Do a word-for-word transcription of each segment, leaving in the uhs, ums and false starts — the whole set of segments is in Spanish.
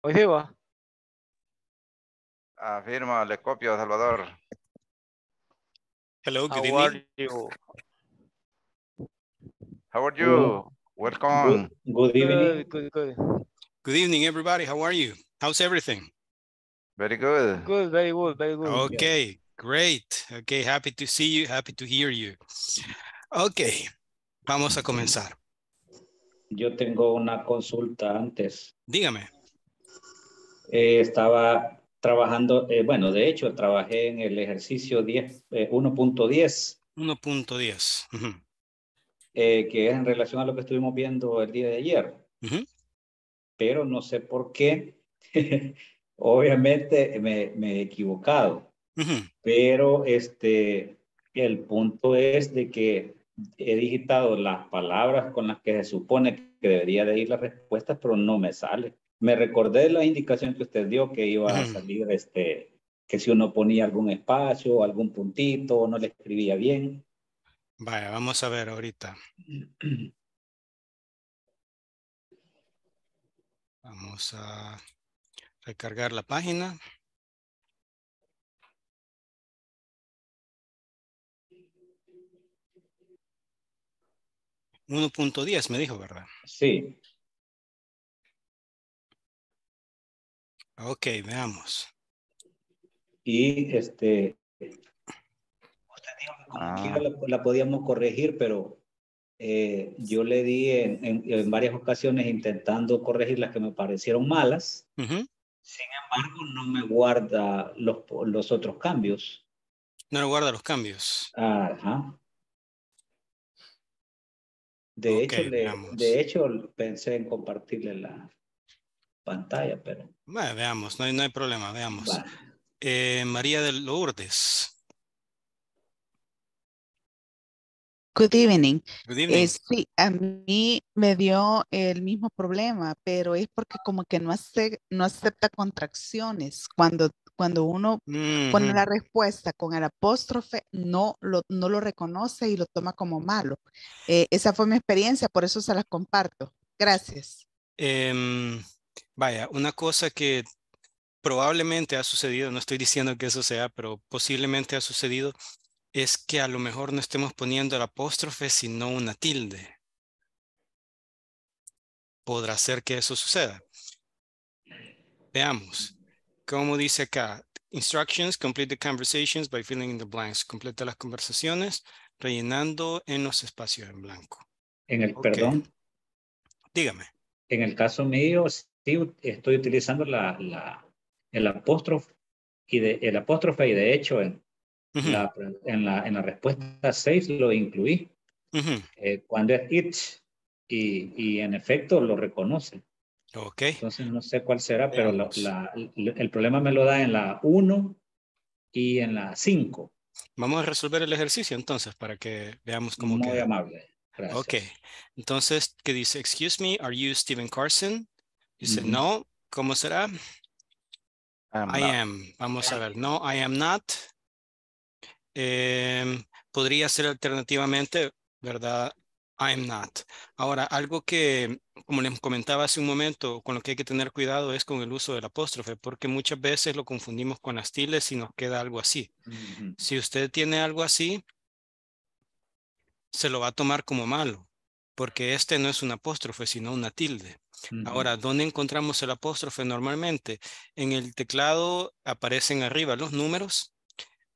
Hoy digo. Afirma, le copio, Salvador. Hello, good evening. How are you? How are you? Welcome. Good, good evening. Good, good, good. Good evening, everybody. How are you? How's everything? Very good. Good, very good, very good. Okay, yeah. Great. Okay, happy to see you, happy to hear you. Okay, vamos a comenzar. Yo tengo una consulta antes. Dígame. Eh, estaba trabajando, eh, bueno, de hecho, trabajé en el ejercicio diez, eh, uno punto diez. uno punto diez. Uh-huh. eh, que es en relación a lo que estuvimos viendo el día de ayer. Uh-huh. Pero no sé por qué. Obviamente me, me he equivocado. Uh-huh. Pero este, el punto es de que he digitado las palabras con las que se supone que debería de ir las respuestas, pero no me sale. Me recordé la indicación que usted dio que iba a salir, este, que si uno ponía algún espacio, algún puntito, no le escribía bien. Vaya, vamos a ver ahorita. Vamos a recargar la página. uno punto diez me dijo, ¿verdad? Sí. Ok, veamos. Y este... Usted dijo que como ah. la, la podíamos corregir, pero eh, yo le di en, en, en varias ocasiones intentando corregir las que me parecieron malas. Uh-huh. Sin embargo, no me guarda los, los otros cambios. No me guarda los cambios. Ajá. De, okay, hecho, le, de hecho, pensé en compartirle la pantalla, pero... Bueno, veamos, no hay, no hay problema, veamos. Vale. Eh, María de Lourdes. Good evening. Good evening. Eh, sí, a mí me dio el mismo problema, pero es porque como que no, hace, no acepta contracciones. Cuando, cuando uno mm-hmm. pone la respuesta con el apóstrofe, no lo, no lo reconoce y lo toma como malo. Eh, esa fue mi experiencia, por eso se las comparto. Gracias. Eh, vaya, una cosa que probablemente ha sucedido, no estoy diciendo que eso sea, pero posiblemente ha sucedido, es que a lo mejor no estemos poniendo el apóstrofe, sino una tilde. Podrá ser que eso suceda. Veamos. Como dice acá, instructions, complete the conversations by filling in the blanks. Completa las conversaciones rellenando en los espacios en blanco. En el, okay. Perdón. Dígame. En el caso mío, sí, estoy utilizando la, la, el apóstrofe y de, el apóstrofe y de hecho en La, en, la, en la respuesta seis lo incluí. Uh-huh. eh, cuando es it y, y en efecto lo reconoce. Okay. Entonces no sé cuál será, pero la, la, el problema me lo da en la uno y en la cinco. Vamos a resolver el ejercicio entonces para que veamos cómo Muy queda. Amable. Gracias. Ok. Entonces, ¿qué dice? Excuse me, are you Steven Carson? Dice, uh-huh. No. ¿Cómo será? I'm I not. am. Vamos a ver. No, I am not. Eh, podría ser alternativamente, ¿verdad? I'm not. Ahora, algo que, como les comentaba hace un momento, con lo que hay que tener cuidado es con el uso del apóstrofe, porque muchas veces lo confundimos con las tildes y nos queda algo así. Mm-hmm. Si usted tiene algo así, se lo va a tomar como malo, porque este no es un apóstrofe, sino una tilde. Mm-hmm. Ahora, ¿dónde encontramos el apóstrofe normalmente? En el teclado aparecen arriba los números.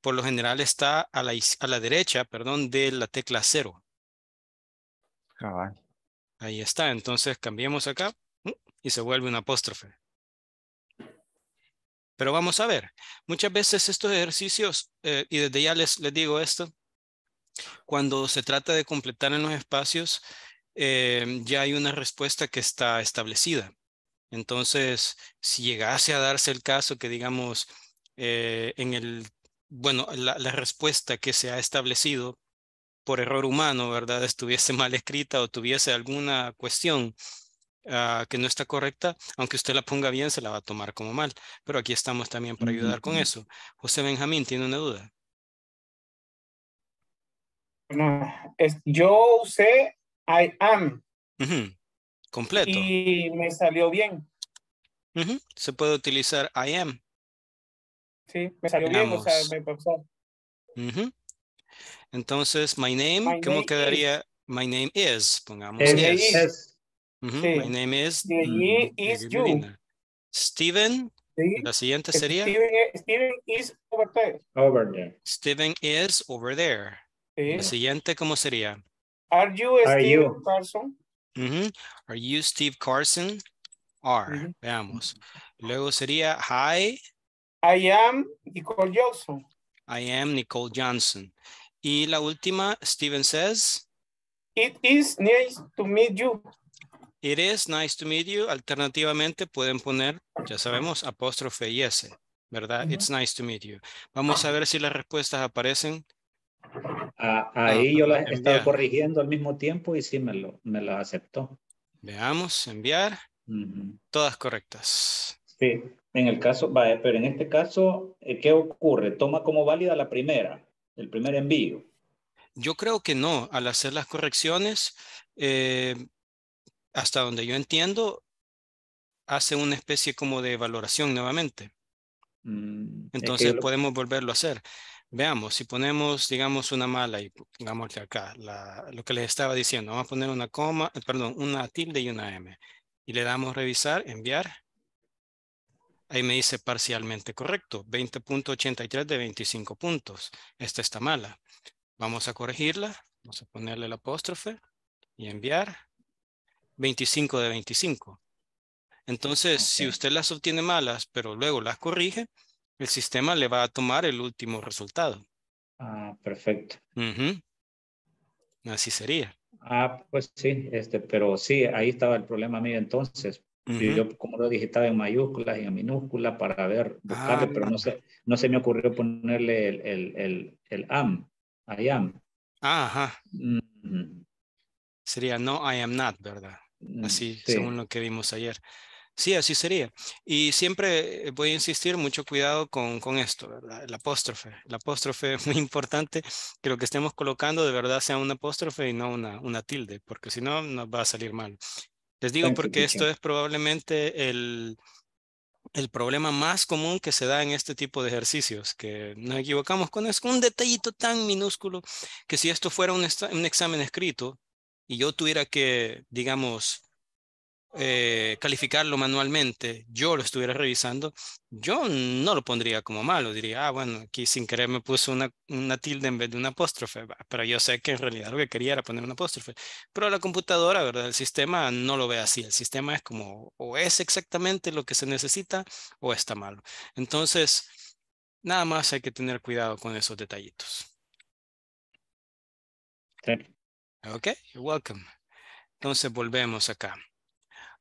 Por lo general está a la, a la derecha, perdón, de la tecla cero. Cabal. Ahí está. Entonces cambiamos acá y se vuelve un apóstrofe. Pero vamos a ver. Muchas veces estos ejercicios, eh, y desde ya les, les digo esto, cuando se trata de completar en los espacios, eh, ya hay una respuesta que está establecida. Entonces, si llegase a darse el caso que digamos eh, en el bueno, la, la respuesta que se ha establecido por error humano, ¿verdad? Estuviese mal escrita o tuviese alguna cuestión uh, que no está correcta, aunque usted la ponga bien, se la va a tomar como mal. Pero aquí estamos también para ayudar con eso. José Benjamín, ¿tiene una duda? No, es, yo usé I am. Uh-huh. Completo. Y me salió bien. Uh-huh. Se puede utilizar I am. Sí, me salió bien, o sea, me pasó. Uh-huh. Entonces, my name, my ¿cómo name quedaría? Is. My name is, pongamos. Is. Is. Uh-huh. Sí. My name is. The y is you. Medina. Steven, sí. La siguiente sería. Steven, Steven is over there. Over there. Steven is over there. Sí. La siguiente, ¿cómo sería? Are you Are Steve you? Carson? Uh-huh. Are you Steve Carson? Are. Uh-huh. Veamos. Luego sería, hi. I am Nicole Johnson. I am Nicole Johnson. Y la última, Steven says. It is nice to meet you. It is nice to meet you. Alternativamente pueden poner, ya sabemos, apóstrofe y S, ¿verdad? Uh-huh. It's nice to meet you. Vamos a ver si las respuestas aparecen. Ah, ahí ah, yo las estaba corrigiendo al mismo tiempo y sí me, lo, me las aceptó. Veamos, enviar. Uh-huh. Todas correctas. Sí, en el caso, vaya, pero en este caso, ¿qué ocurre? ¿Toma como válida la primera, el primer envío? Yo creo que no. Al hacer las correcciones, eh, hasta donde yo entiendo, hace una especie como de valoración nuevamente. Mm, Entonces es que lo... podemos volverlo a hacer. Veamos, si ponemos, digamos, una mala y pongamos acá, la, lo que les estaba diciendo, vamos a poner una coma, perdón, una tilde y una M. Y le damos revisar, enviar. Ahí me dice parcialmente correcto, veinte punto ochenta y tres de veinticinco puntos. Esta está mala. Vamos a corregirla, vamos a ponerle el apóstrofe y enviar. veinticinco de veinticinco. Entonces, okay. Si usted las obtiene malas, pero luego las corrige, el sistema le va a tomar el último resultado. Ah, perfecto. Uh-huh. Así sería. Ah, pues sí, este, pero sí, ahí estaba el problema mío entonces. Uh-huh. Yo como lo digitaba en mayúsculas y en minúsculas para ver, buscarle, ah, pero no se, no se me ocurrió ponerle el, el, el, el am, I am. Ajá. Uh-huh. Sería no, I am not, ¿verdad? Así, sí. Según lo que vimos ayer. Sí, así sería. Y siempre voy a insistir, mucho cuidado con, con esto, ¿verdad? El apóstrofe. El apóstrofe es muy importante que lo que estemos colocando de verdad sea un apóstrofe y no una, una tilde, porque si no, nos va a salir mal. Les digo porque esto es probablemente el, el problema más común que se da en este tipo de ejercicios, que nos equivocamos con eso, un detallito tan minúsculo que si esto fuera un, un examen escrito y yo tuviera que, digamos, Eh, calificarlo manualmente, yo lo estuviera revisando, yo no lo pondría como malo, diría, ah, bueno, aquí sin querer me puso una, una tilde en vez de un apóstrofe, pero yo sé que en realidad lo que quería era poner un apóstrofe, pero la computadora, ¿verdad? El sistema no lo ve así, el sistema es como, o es exactamente lo que se necesita, o está malo. Entonces, nada más hay que tener cuidado con esos detallitos. Sí. Ok, you're welcome. Entonces volvemos acá.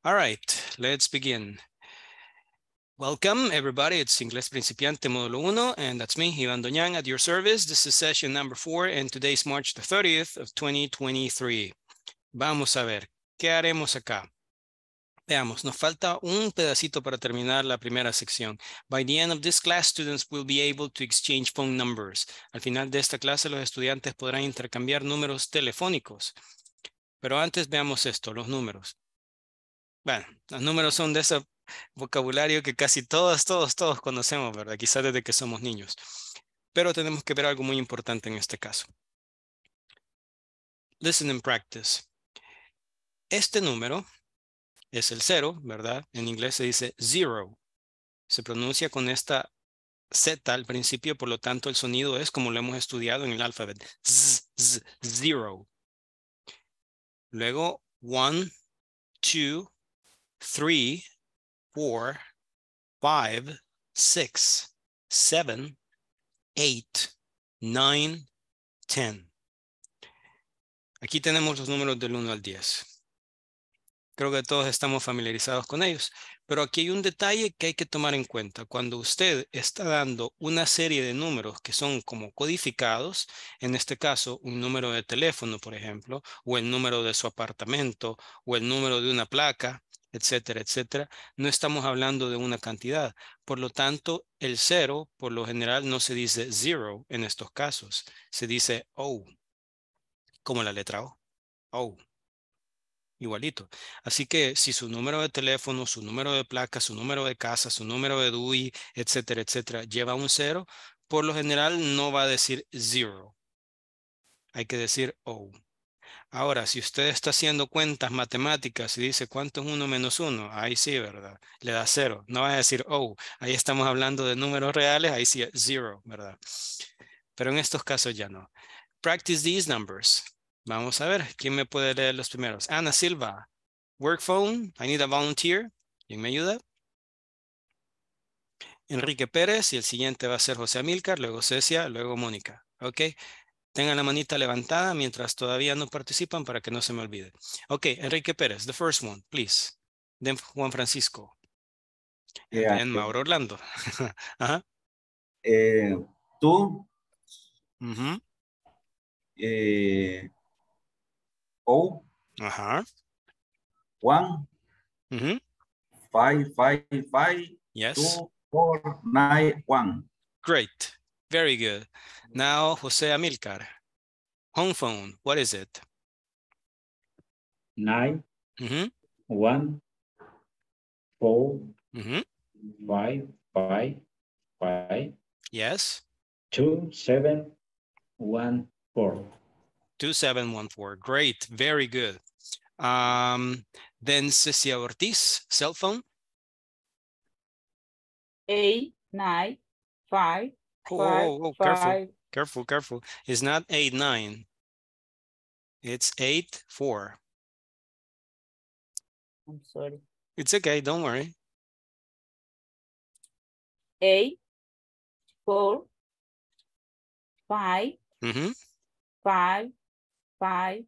All right, let's begin. Welcome, everybody. It's Inglés Principiante Módulo uno, and that's me, Ivan Doñán, at your service. This is session number four, and today's March the thirtieth of twenty twenty-three. Vamos a ver, ¿qué haremos acá? Veamos, nos falta un pedacito para terminar la primera sección. By the end of this class, students will be able to exchange phone numbers. Al final de esta clase, los estudiantes podrán intercambiar números telefónicos. Pero antes veamos esto, los números. Bueno, los números son de ese vocabulario que casi todos, todos, todos conocemos, ¿verdad? Quizás desde que somos niños. Pero tenemos que ver algo muy importante en este caso. Listen and practice. Este número es el cero, ¿verdad? En inglés se dice zero. Se pronuncia con esta Z al principio, por lo tanto el sonido es como lo hemos estudiado en el alfabeto. Z, z, zero. Luego, one, two, three, four, five, six, seven, eight, nine, ten. Aquí tenemos los números del uno al diez. Creo que todos estamos familiarizados con ellos, pero aquí hay un detalle que hay que tomar en cuenta. Cuando usted está dando una serie de números que son como codificados, en este caso un número de teléfono, por ejemplo, o el número de su apartamento, o el número de una placa, etcétera, etcétera, no estamos hablando de una cantidad. Por lo tanto, el cero, por lo general, no se dice zero en estos casos. Se dice O, como la letra O. O. igualito. Así que si su número de teléfono, su número de placa, su número de casa, su número de D U I, etcétera, etcétera, lleva un cero, por lo general no va a decir zero. Hay que decir O. Ahora, si usted está haciendo cuentas matemáticas y dice cuánto es uno menos uno, ahí sí, ¿verdad? Le da cero. No va a decir O. Ahí estamos hablando de números reales, ahí sí es zero, ¿verdad? Pero en estos casos ya no. Practice these numbers. Vamos a ver, ¿quién me puede leer los primeros? Ana Silva, work phone, I need a volunteer. ¿Quién me ayuda? Enrique Pérez, y el siguiente va a ser José Amílcar, luego Cecia, luego Mónica. Ok, tengan la manita levantada mientras todavía no participan para que no se me olvide. Ok, Enrique Pérez, the first one, please. Then Juan Francisco. Eh, And then Mauro Orlando. Ajá. Eh, Tú. Uh-huh. eh, O. Ajá. One. Uh-huh. Five, five, five. Yes. Two, four, nine, one. Great. Very good. Now, Jose Amilcar. Home phone. What is it? Nine. Mm-hmm. One. Four. Mm-hmm. Five. Five. Five. Yes. Two. Seven. One. Four. Two. Seven. One. Four. Great. Very good. Um, then Cecia Ortiz. Cell phone. Eight. Nine. Five. Oh, five, oh, oh, careful, five. careful, careful. It's not eight, nine. It's eight, four. I'm sorry. It's okay, don't worry. Eight, four, five, mm-hmm. five, five,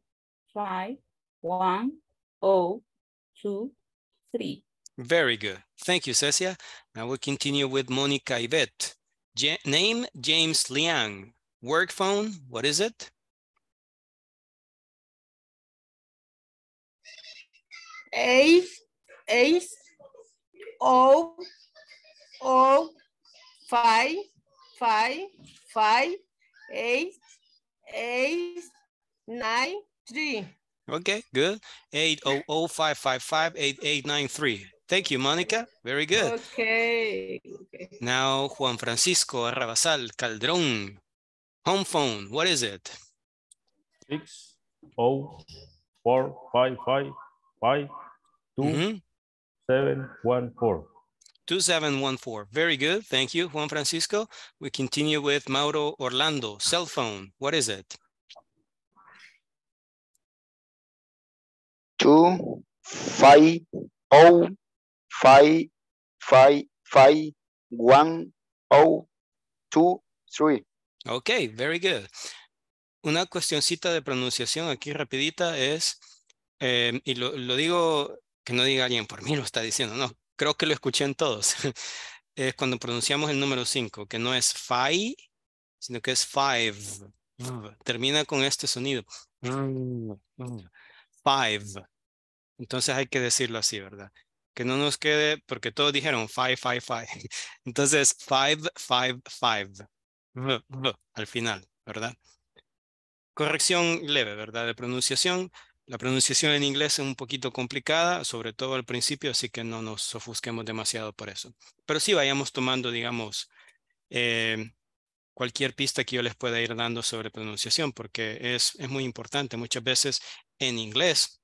five, one, oh, two, three. Very good. Thank you, Cecia. Now we'll continue with Monica Yvette. Ja- name, James Liang. Work phone, what is it? Ace, ace, O, O, five, five, five, eight, eight, nine, three. Okay, good. Eight, O, O, five, five, five, eight, eight, nine, three. Thank you, Monica. Very good. Okay. okay. Now, Juan Francisco Arrabasal Calderón. Home phone, what is it? Six, oh, four, five, five, five, two, mm-hmm. seven, one, four. Two, seven, one, four. Very good. Thank you, Juan Francisco. We continue with Mauro Orlando. Cell phone, what is it? Two, five, oh, Five, five, five, one, oh, two, three. Okay, very good. Una cuestioncita de pronunciación aquí rapidita es, eh, y lo, lo digo, que no diga alguien, por mí lo está diciendo, no, creo que lo escuché en todos. Es cuando pronunciamos el número cinco, que no es five, sino que es five. Termina con este sonido. Five. Entonces hay que decirlo así, ¿verdad? Que no nos quede, porque todos dijeron five, five, five. Entonces, five, five, five. V, v, al final, ¿verdad? Corrección leve, ¿verdad? De pronunciación. La pronunciación en inglés es un poquito complicada, sobre todo al principio, así que no nos ofusquemos demasiado por eso. Pero sí vayamos tomando, digamos, eh, cualquier pista que yo les pueda ir dando sobre pronunciación, porque es, es muy importante. Muchas veces en inglés,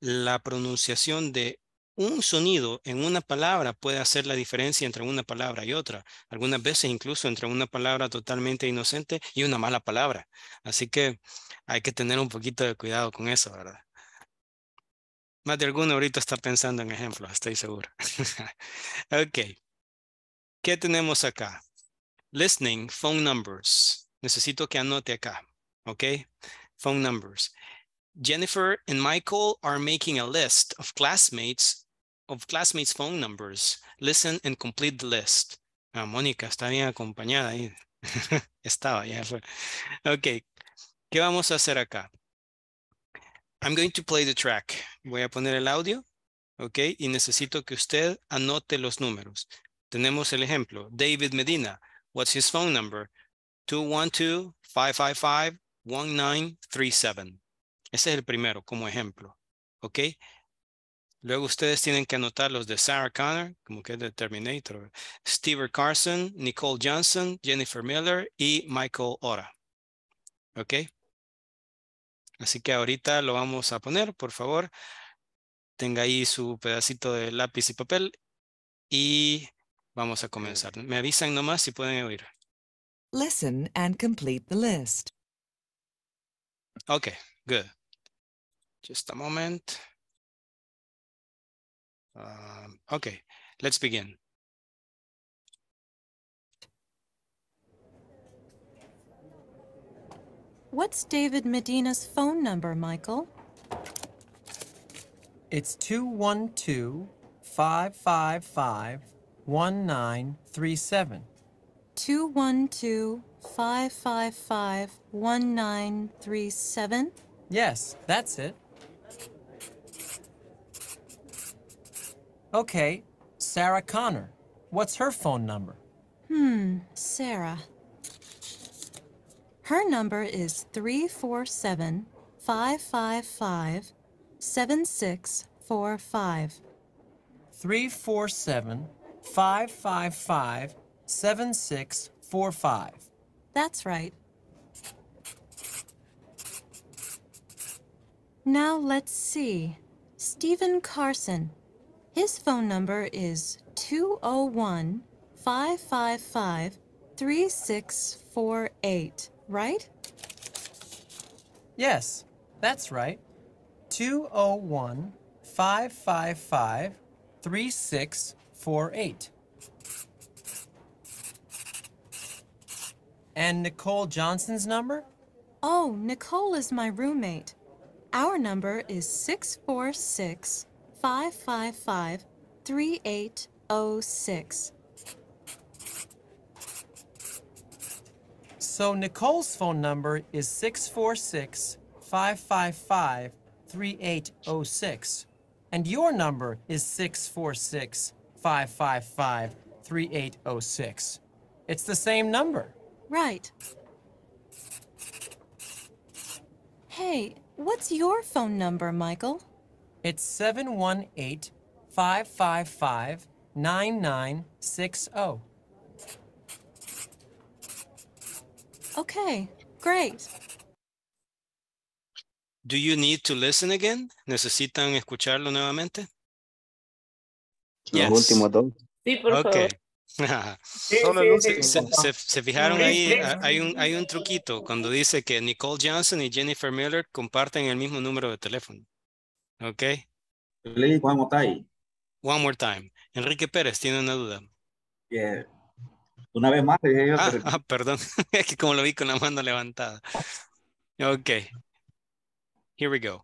la pronunciación de un sonido en una palabra puede hacer la diferencia entre una palabra y otra. Algunas veces incluso entre una palabra totalmente inocente y una mala palabra. Así que hay que tener un poquito de cuidado con eso, ¿verdad? Más de alguno ahorita está pensando en ejemplos, estoy seguro. Ok. ¿Qué tenemos acá? Listening, phone numbers. Necesito que anote acá. Ok. Phone numbers. Jennifer and Michael are making a list of classmates of classmates' phone numbers. Listen and complete the list. Ah, Mónica está bien acompañada ahí. Estaba, ya fue. Ok, ¿qué vamos a hacer acá? I'm going to play the track. Voy a poner el audio, ok, y necesito que usted anote los números. Tenemos el ejemplo. David Medina, what's his phone number? two one two, five five five, one nine three seven. Ese es el primero como ejemplo. ¿Ok? Luego ustedes tienen que anotar los de Sarah Connor, como que es de Terminator, Steven Carson, Nicole Johnson, Jennifer Miller y Michael Oda. ¿Ok? Así que ahorita lo vamos a poner, por favor. Tenga ahí su pedacito de lápiz y papel y vamos a comenzar. Me avisan nomás si pueden oír. Listen and complete the list. Okay, good. Just a moment. Um, okay, let's begin. What's David Medina's phone number, Michael? It's two one two, five five five, one nine three seven. two one two, five five five, one nine three seven? Yes, that's it. Okay, Sarah Connor. What's her phone number? Hmm, Sarah. Her number is three four seven, five five five, seven six four five. three four seven, five five five, seven six four five. That's right. Now let's see. Steven Carson. His phone number is two oh one, five five five, three six four eight, right? Yes, that's right. two oh one, five five five, three six four eight. And Nicole Johnson's number? Oh, Nicole is my roommate. Our number is six four six, five five five, three eight oh six. So Nicole's phone number is six four six, five five five, three eight oh six. And your number is six four six, five five five, three eight oh six. It's the same number. Right. Hey, what's your phone number, Michael? It's seven one eight, five five five, nine nine six zero. Okay, great. Do you need to listen again? ¿Necesitan escucharlo nuevamente? Yes. Los últimos dos. Sí, por favor. Okay. Sí, sí, sí. Se, se, se fijaron ahí, hay un, hay un truquito cuando dice que Nicole Johnson y Jennifer Miller comparten el mismo número de teléfono. Ok. One more time. One more time. Enrique Pérez tiene una duda. Yeah. Una vez más. Dije yo, ah, pero... ah, perdón. Es que como lo vi con la mano levantada. Ok. Here we go.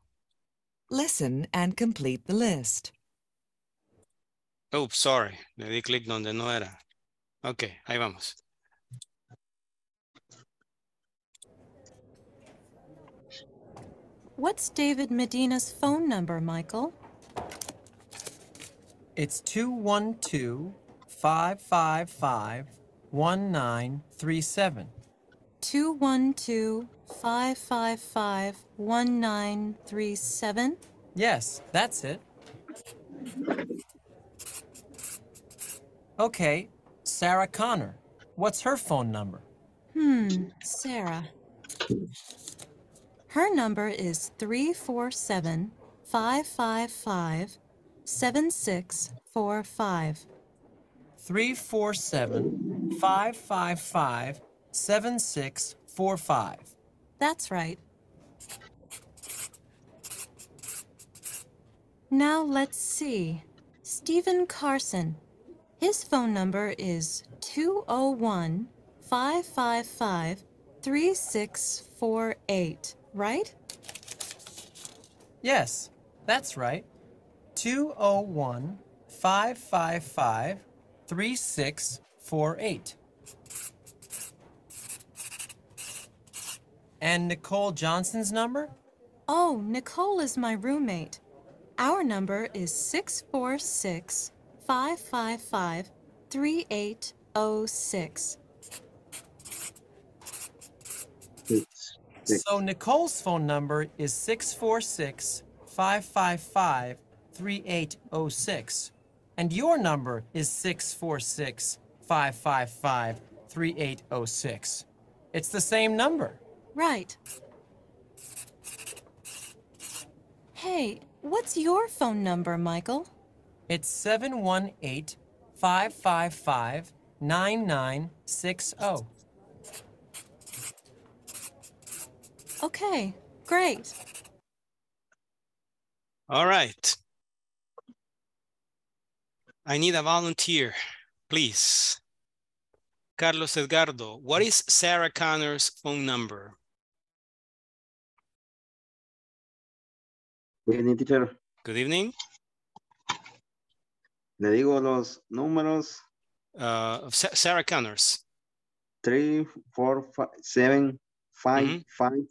Listen and complete the list. Oh, sorry. Le di clic donde no era. Ok, ahí vamos. What's David Medina's phone number, Michael? It's two one two, five five five, one nine three seven. two one two, five five five, one nine three seven? Yes, that's it. Okay, Sarah Connor. What's her phone number? Hmm, Sarah. Her number is three four seven, five five five, seven six four five. three four seven, five five five, seven six four five. That's right. Now let's see. Steven Carson. His phone number is two oh one, five five five, three six four eight, right? Yes, that's right. two oh one, five five five, three six four eight. And Nicole Johnson's number? Oh, Nicole is my roommate. Our number is six four six, five five five, three eight oh six. So Nicole's phone number is six four six six four six, five five five, three eight zero six. And your number is six four six, five five five, three eight zero six. It's the same number. Right. Hey, what's your phone number, Michael? It's seven one eight, five five five, nine nine six zero. Okay, great. All right. I need a volunteer, please. Carlos Edgardo, what is Sarah Connor's phone number? Good evening, teacher. Good evening. Le digo los números. Uh, of Sarah Connor's. three, four, five, seven, five, five,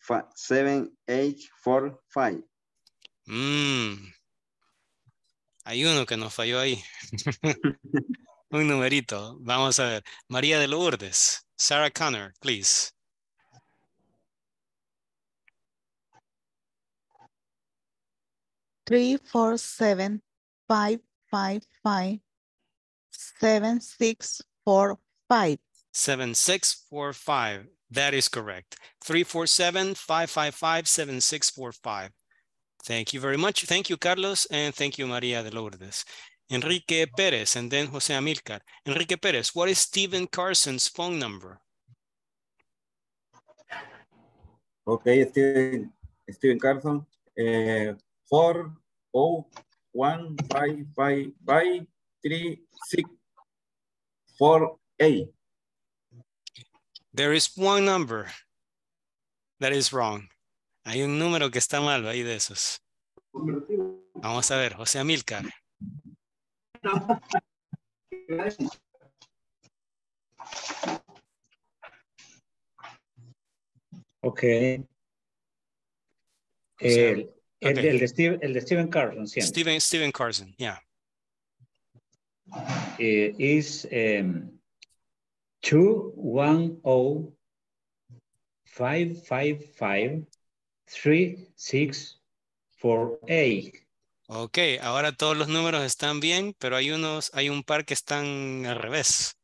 five, seven, eight, four, five. Mmm. Hay uno que nos falló ahí. Un numerito. Vamos a ver. María de Lourdes. Sarah Connor, please. three four seven, five five five, seven six four five. seven six four five. That is correct. three four seven, five five five, seven six four five. Thank you very much. Thank you, Carlos, and thank you, Maria de Lourdes. Enrique Perez, and then Jose Amilcar. Enrique Perez, what is Steven Carson's phone number? Okay, Steven, Steven Carson, uh, four zero one five five by three six four eight. There is one number that is wrong. Hay un número que está malo ahí de esos. Vamos a ver, José Amílcar. Ok. El, el, el, de Steve, el de Steven Carson. Siempre. Steven, Steven Carson, yeah. It is um, two one zero, five five five. three six four eight. Ok, ahora todos los números están bien, pero hay unos, hay un par que están al revés.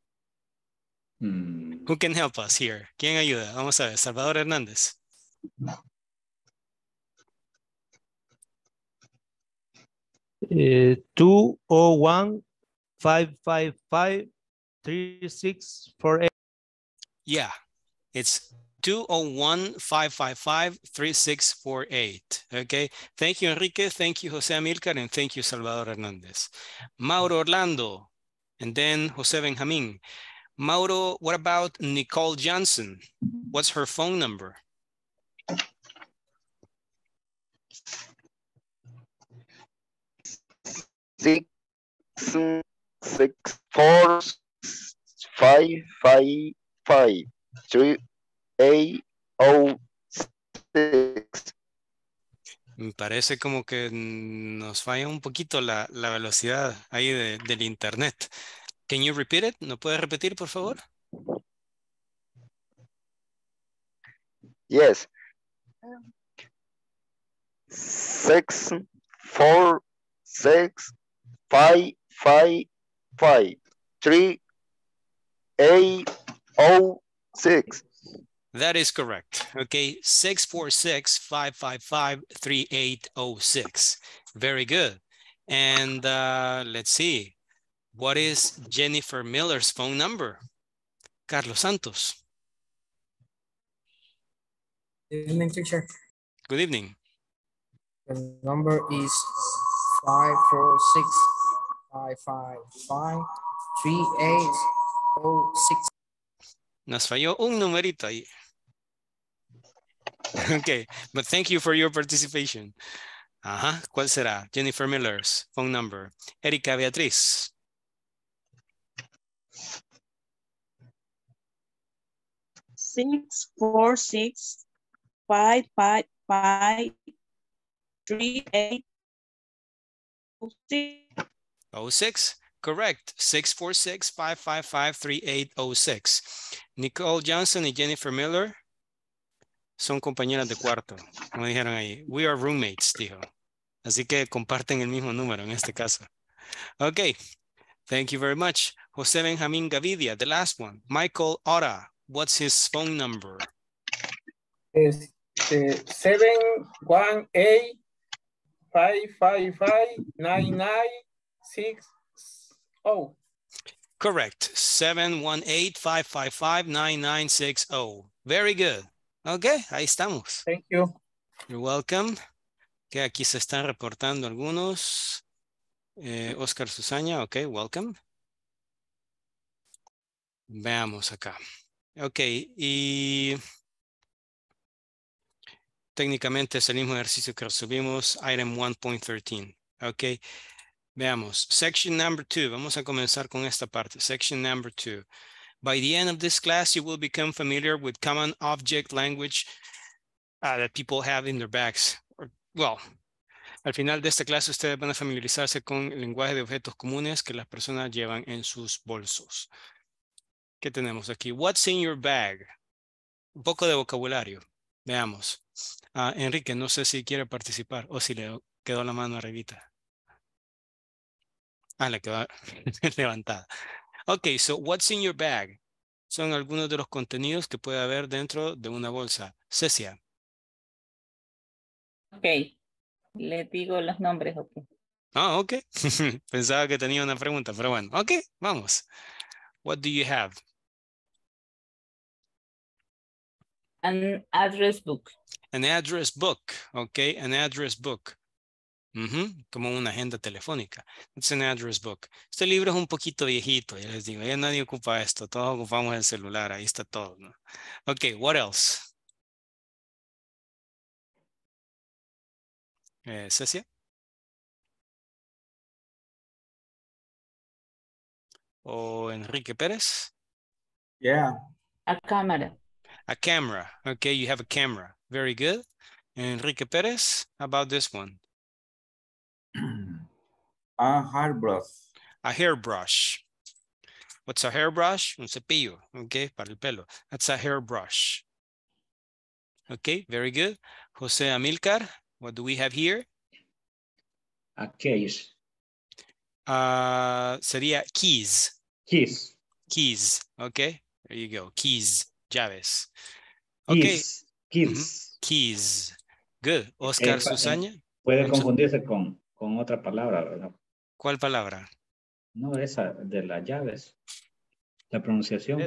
Hmm. Who can help us here? ¿Quién ayuda? Vamos a ver, Salvador Hernández. Eh, two zero one, five five five, three six four eight. Yeah, it's two zero one, five five five, three six four eight. Okay. Thank you, Enrique. Thank you, Jose Amilcar. And thank you, Salvador Hernandez. Mauro Orlando. And then Jose Benjamin. Mauro, what about Nicole Johnson? What's her phone number? Six, six, four, five, five, five, three. eight zero six. Me parece como que nos falla un poquito la, la velocidad ahí de, del internet. Can you repeat it? ¿No puedes repetir, por favor? Yes. Six, four, six, five, five, five, three, eight, oh, six. That is correct. Okay, six four six, five five five, three eight zero six. Very good. And uh, let's see, what is Jennifer Miller's phone number? Carlos Santos. Good evening, teacher. Good evening. The number is five four six, five five five, three eight zero six. Nos falló un numerito ahí. Okay, but thank you for your participation. Ajá, ¿cuál será? Jennifer Miller's phone number. Erika Beatriz. six four six, five five five, three eight zero six. Oh, six. Correct. six four six, five five five, three eight zero six. Nicole Johnson and Jennifer Miller. son compañeras de cuarto, como dijeron ahí. We are roommates, dijo. Así que comparten el mismo número en este caso. Ok. Thank you very much. José Benjamín Gavidia, the last one. Michael Oda, what's his phone number? It's seven one eight, five five five, nine nine six zero. Correct. seven one eight, five five five, nine nine six zero. Very good. Ok, ahí estamos. Thank you. You're welcome. Que aquí se están reportando algunos. Eh, Oscar Susaña, ok, welcome. Veamos acá. Ok, y técnicamente es el mismo ejercicio que resumimos, item one point thirteen. Ok, veamos. Section number two, vamos a comenzar con esta parte. Section number two. By the end of this class, you will become familiar with common object language uh, that people have in their bags. Or, well, al final de esta clase ustedes van a familiarizarse con el lenguaje de objetos comunes que las personas llevan en sus bolsos. ¿Qué tenemos aquí? What's in your bag? Un poco de vocabulario. Veamos. Ah, Enrique, no sé si quiere participar o si le quedó la mano arribita. Ah, le quedó levantada. Ok, so what's in your bag? Son algunos de los contenidos que puede haber dentro de una bolsa. Cecia. Ok. Les digo los nombres, ok. Ah, ok. Pensaba que tenía una pregunta, pero bueno. Ok, vamos. What do you have? An address book. An address book, ok. An address book. Uh-huh. Como una agenda telefónica. It's an address book. Este libro es un poquito viejito, ya les digo. Ya nadie ocupa esto. Todos ocupamos el celular. Ahí está todo, ¿no? Ok, what else? Eh, Cecia. O Enrique Pérez. Yeah. A camera. A camera. Okay, you have a camera. Very good. Enrique Pérez, how about this one? A hairbrush. A hairbrush. What's a hairbrush? Un cepillo. Okay, para el pelo. That's a hairbrush. Okay, very good. José Amilcar. What do we have here? A case. Uh, sería keys. Keys. Keys. Okay. There you go. Keys. Llaves. Okay. Keys. Keys. Mm-hmm. Keys. Good. Oscar eh, Susaña. Eh, puede confundirse con, con otra palabra, ¿verdad? ¿Cuál palabra? No, esa de las llaves. La pronunciación.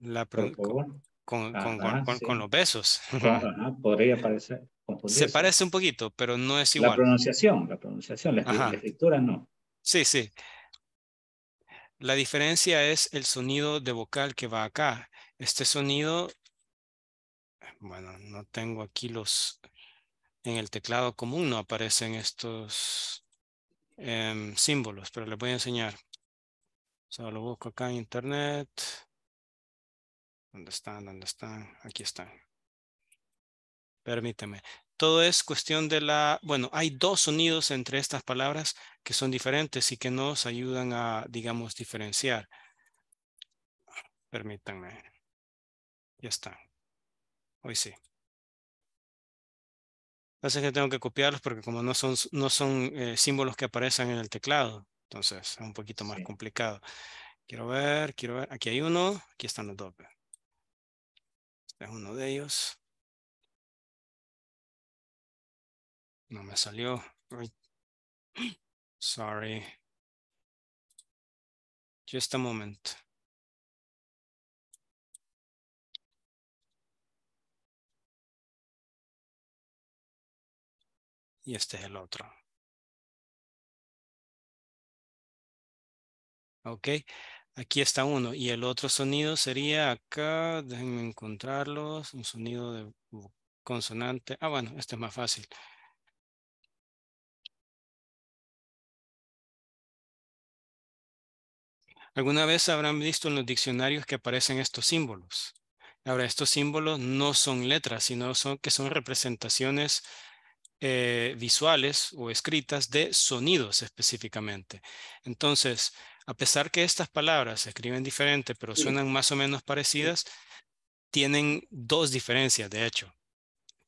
La pro- Por favor. Con, ajá, con, con, con, sí. Con los besos. Ajá, podría parecer. Se parece un poquito, pero no es igual. La pronunciación, la pronunciación, la, la escritura no. Sí, sí. La diferencia es el sonido de vocal que va acá. Este sonido, bueno, no tengo aquí los, en el teclado común no aparecen estos eh, símbolos, pero les voy a enseñar. Solo lo busco acá en internet. ¿Dónde están? ¿Dónde están? Aquí están. Permíteme. Todo es cuestión de la... Bueno, hay dos sonidos entre estas palabras que son diferentes y que nos ayudan a, digamos, diferenciar. Permítanme. Ya está. Hoy sí. Pasa que tengo que copiarlos porque como no son, no son eh, símbolos que aparecen en el teclado, entonces es un poquito más sí. complicado. Quiero ver, quiero ver. Aquí hay uno. Aquí están los dos. Este es uno de ellos. No me salió. Sorry. Just a moment. Y este es el otro. Ok. Aquí está uno. Y el otro sonido sería acá. Déjenme encontrarlos. Un sonido de consonante. Ah, bueno. Este es más fácil. Alguna vez habrán visto en los diccionarios que aparecen estos símbolos. Ahora, estos símbolos no son letras, sino son, que son representaciones eh, visuales o escritas de sonidos específicamente. Entonces, a pesar que estas palabras se escriben diferente, pero suenan más o menos parecidas, tienen dos diferencias, de hecho.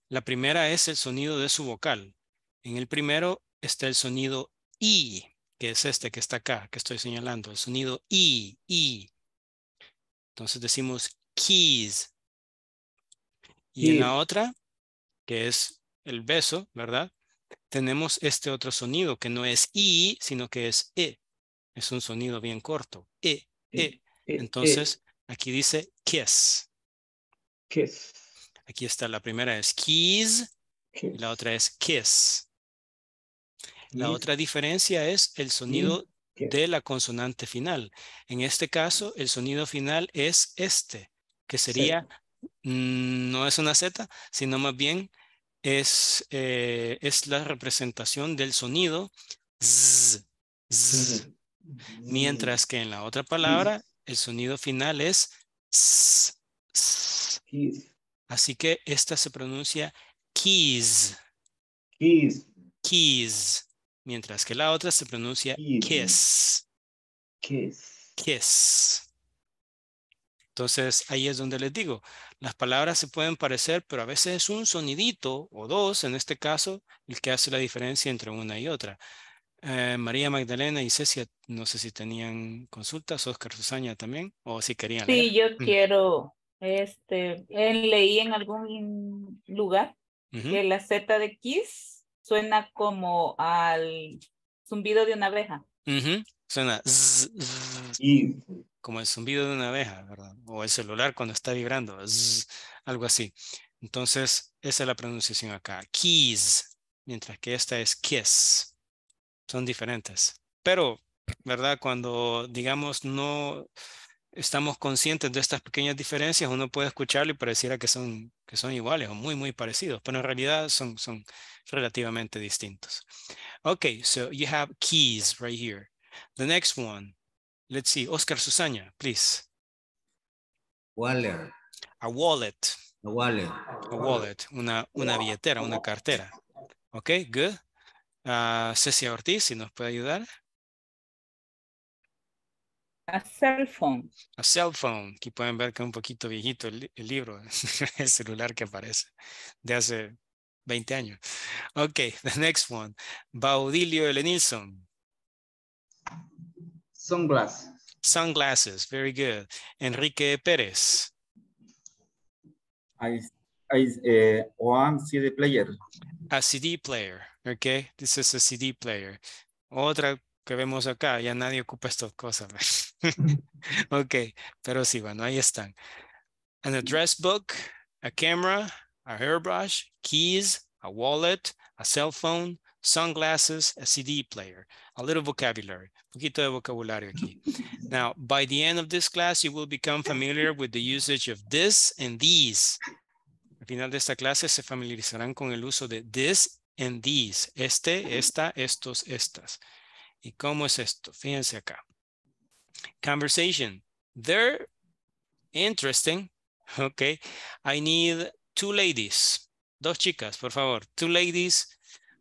La primera es el sonido de su vocal. En el primero está el sonido I, que es este que está acá, que estoy señalando. El sonido I, I. Entonces decimos keys. Y sí. En la otra, que es el beso, ¿verdad? Tenemos este otro sonido que no es I, sino que es E. Es un sonido bien corto. E, E. Entonces aquí dice kiss. Kiss. Aquí está, la primera es keys, kiss. Y la otra es kiss. La kiss. Otra diferencia es el sonido kiss. De la consonante final. En este caso, el sonido final es este, que sería, mm, no es una Z, sino más bien es, eh, es la representación del sonido z, z. Mientras que en la otra palabra, kiss. El sonido final es s, s. Kiss. Así que esta se pronuncia keys. Keys. Keys. Mientras que la otra se pronuncia kiss. Kiss. Kiss. Entonces ahí es donde les digo. Las palabras se pueden parecer, pero a veces es un sonidito o dos, en este caso, el que hace la diferencia entre una y otra. Eh, María Magdalena y Cecia, no sé si tenían consultas. Oscar Susana también, o si querían leer. Sí, yo quiero... Este, leí en algún lugar uh-huh. que la Z de kiss suena como al zumbido de una abeja. Uh-huh. Suena zzz, zzz, sí. Como el zumbido de una abeja, ¿verdad? O el celular cuando está vibrando, zzz, algo así. Entonces, esa es la pronunciación acá. Keys, mientras que esta es kiss. Son diferentes. Pero, ¿verdad? Cuando, digamos, no... estamos conscientes de estas pequeñas diferencias, uno puede escucharlo y pareciera que son, que son iguales o muy, muy parecidos, pero en realidad son, son relativamente distintos. Okay, so you have keys right here. The next one, let's see, Oscar Susana, please. Wallet. A wallet. A wallet. A wallet, una, una billetera, una cartera. Okay, good. Uh, Cecia Ortiz, si nos puede ayudar. A cell phone. A cell phone. Aquí pueden ver que es un poquito viejito el, el libro, el celular que aparece de hace veinte años. Okay, the next one. Baudilio Elenilson. Sunglasses. Sunglasses, very good. Enrique Pérez. I, I, uh, one C D player. A C D player, okay. This is a C D player. Otra que vemos acá, ya nadie ocupa estas cosas. Ok, pero sí, bueno, ahí están. An address book, a camera, a hairbrush, keys, a wallet, a cell phone, sunglasses, a C D player. A little vocabulary, un poquito de vocabulario aquí. Now, by the end of this class, you will become familiar with the usage of this and these. Al final de esta clase se familiarizarán con el uso de this and these. Este, esta, estos, estas. ¿Y cómo es esto? Fíjense acá. Conversation. They're interesting. Okay. I need two ladies. Dos chicas, por favor. Two ladies.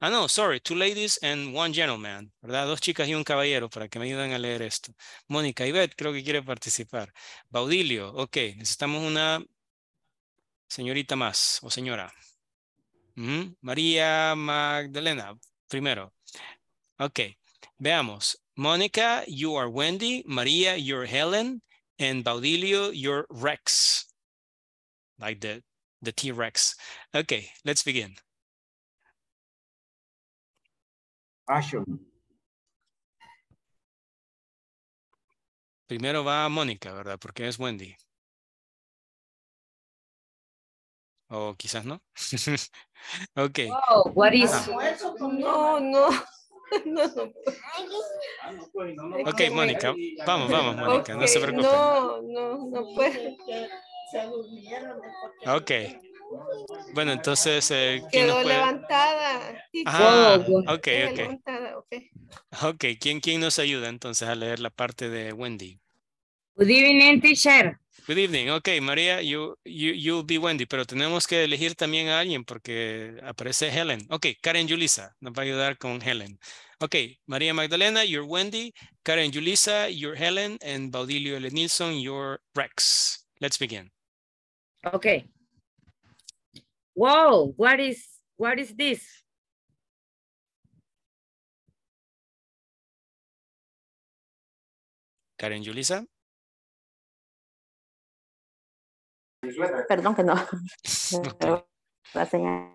Ah, no, sorry. Two ladies and one gentleman. ¿Verdad? Dos chicas y un caballero para que me ayuden a leer esto. Mónica, Ivette, creo que quiere participar. Baudilio. Ok. Necesitamos una señorita más o señora. ¿Mm? María Magdalena, primero. Ok. Veamos. Mónica, you are Wendy. María, you're Helen. And Baudilio, you're Rex. Like the, the T-Rex. Okay, let's begin. Action. Primero va Mónica, ¿verdad? Porque es Wendy. O oh, quizás no. Okay. Oh, what is... Ah. No, no. No, no. Ok, Mónica, vamos, vamos, Mónica, okay. No se preocupen. No, no, no puede. Ok. Bueno, entonces... Eh, ¿quién quedó nos puede... levantada. Ah, ok, ok. Levantada, okay. Ok, ¿quién, ¿quién nos ayuda entonces a leer la parte de Wendy? Good evening, teacher. Good evening. Ok, María, you, you, you'll be Wendy, pero tenemos que elegir también a alguien porque aparece Helen. Ok, Karen Yulisa nos va a ayudar con Helen. Ok, María Magdalena, you're Wendy. Karen Yulisa, you're Helen. And Baudilio Elenilson, you're Rex. Let's begin. Ok. Wow, what is, what is this? Karen Yulisa. Perdón que no. La señal.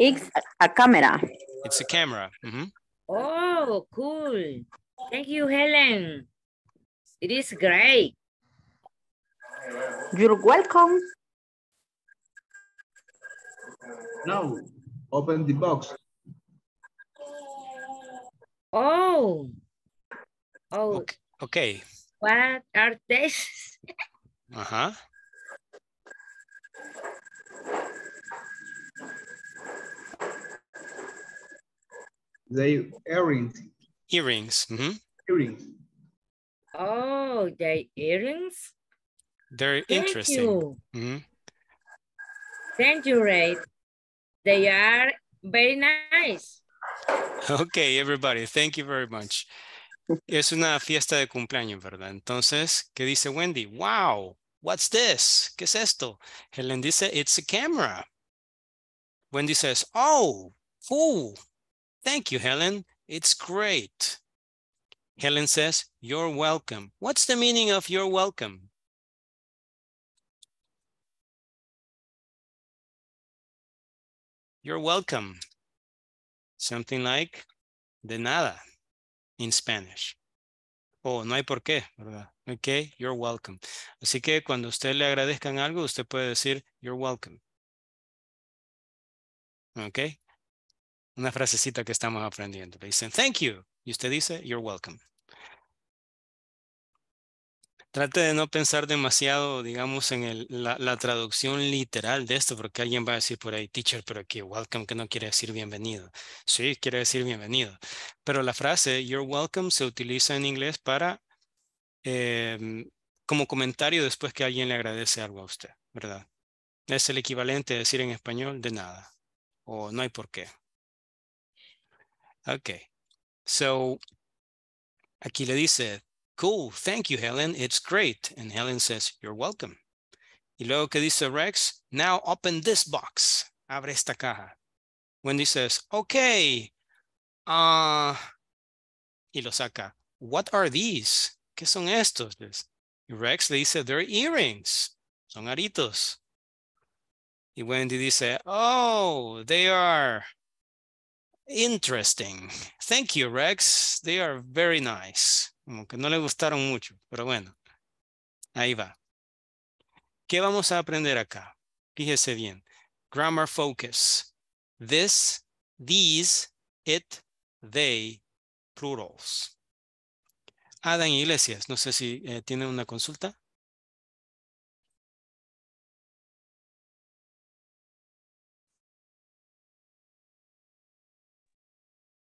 It's a camera. It's a camera. Mm-hmm. Oh, cool. Thank you, Helen. It is great. You're welcome. Now, open the box. Oh. Oh. Okay. Okay. What are these? Uh-huh. They earrings. Earrings. Mm-hmm. Earrings. Oh, they earrings? They're Thank interesting. You. Mm-hmm. Thank you, Ray. They are very nice. Okay, everybody. Thank you very much. Es una fiesta de cumpleaños, ¿verdad? Entonces, ¿qué dice Wendy? Wow, what's this? ¿Qué es esto? Helen dice, it's a camera. Wendy says, oh, cool. Thank you, Helen. It's great. Helen says, you're welcome. What's the meaning of you're welcome? You're welcome. Something like de nada in Spanish. Oh, no hay por qué, ¿verdad? Okay, you're welcome. Así que cuando usted le agradezcan algo, usted puede decir, you're welcome. Okay. Una frasecita que estamos aprendiendo. Le dicen, thank you. Y usted dice, you're welcome. Trate de no pensar demasiado, digamos, en el, la, la traducción literal de esto, porque alguien va a decir por ahí, teacher, pero aquí welcome, que no quiere decir bienvenido. Sí, quiere decir bienvenido. Pero la frase, you're welcome, se utiliza en inglés para, eh, como comentario después que alguien le agradece algo a usted, ¿verdad? Es el equivalente de decir en español, de nada. O no hay por qué. Okay, so aquí le dice, cool, thank you, Helen, it's great. And Helen says, you're welcome. Y luego que dice Rex, now open this box. Abre esta caja. Wendy says, okay. Uh, y lo saca. What are these? ¿Qué son estos? Y Rex le dice, they're earrings. Son aritos. Y Wendy dice, oh, they are... interesting. Thank you, Rex. They are very nice. Como que no le gustaron mucho, pero bueno. Ahí va. ¿Qué vamos a aprender acá? Fíjese bien. Grammar focus. This, these, it, they, plurals. Adán Iglesias, no sé si eh, tiene una consulta.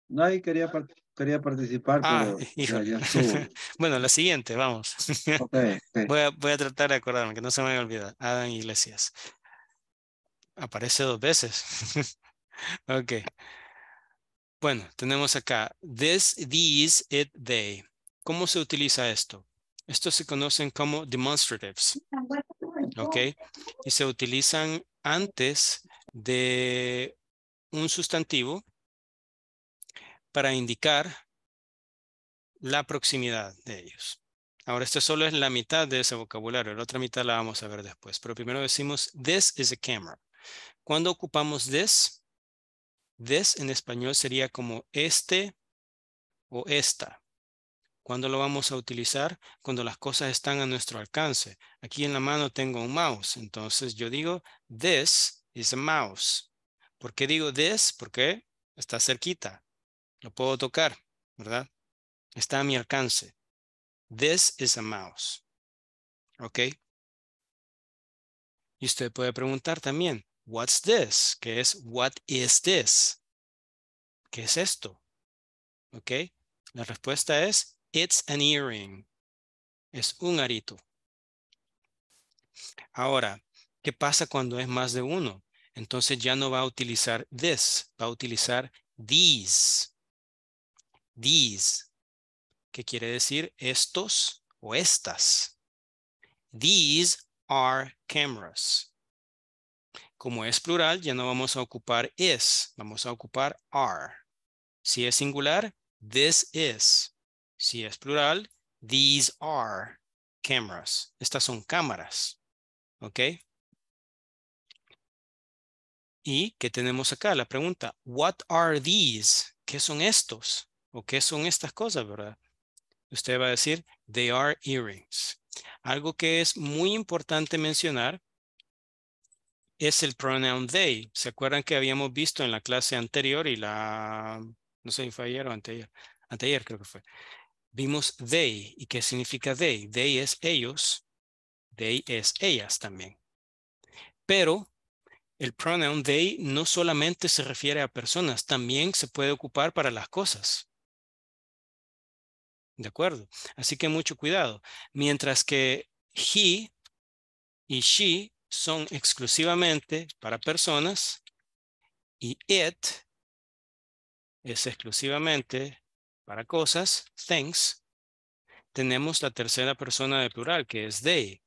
Nadie quería, quería participar, ah, pero ya estuvo. Bueno, la siguiente, vamos. Okay, okay. Voy, a, voy a tratar de acordarme, que no se me vaya a olvidar. Adán Iglesias. Aparece dos veces. Ok. Bueno, tenemos acá. This, these, it, they. ¿Cómo se utiliza esto? Estos se conocen como demonstratives. Ok. Y se utilizan antes de un sustantivo para indicar la proximidad de ellos. Ahora, esto solo es la mitad de ese vocabulario. La otra mitad la vamos a ver después. Pero primero decimos, this is a camera. Cuando ocupamos this, this en español sería como este o esta. ¿Cuándo lo vamos a utilizar? Cuando las cosas están a nuestro alcance. Aquí en la mano tengo un mouse. Entonces yo digo, this is a mouse. ¿Por qué digo this? Porque está cerquita. Lo puedo tocar, ¿verdad? Está a mi alcance. This is a mouse. ¿Ok? Y usted puede preguntar también, what's this? Que es, what is this? ¿Qué es esto? ¿Ok? La respuesta es, it's an earring. Es un arito. Ahora, ¿qué pasa cuando es más de uno? Entonces ya no va a utilizar this, va a utilizar these. These, que quiere decir estos o estas. These are cameras. como es plural, ya no vamos a ocupar is, vamos a ocupar are. Si es singular, this is. Si es plural, these are cameras. Estas son cámaras. ¿Ok? ¿Y qué tenemos acá? La pregunta, what are these? ¿Qué son estos? ¿O qué son estas cosas, verdad? Usted va a decir, they are earrings. Algo que es muy importante mencionar es el pronoun they. ¿Se acuerdan que habíamos visto en la clase anterior y la, no sé si fue ayer o anteayer, anteayer creo que fue. Vimos they. ¿Y qué significa they? They es ellos, they es ellas también. Pero el pronoun they no solamente se refiere a personas, también se puede ocupar para las cosas. ¿De acuerdo? Así que mucho cuidado. Mientras que he y she son exclusivamente para personas y it es exclusivamente para cosas, things, tenemos la tercera persona de plural que es they.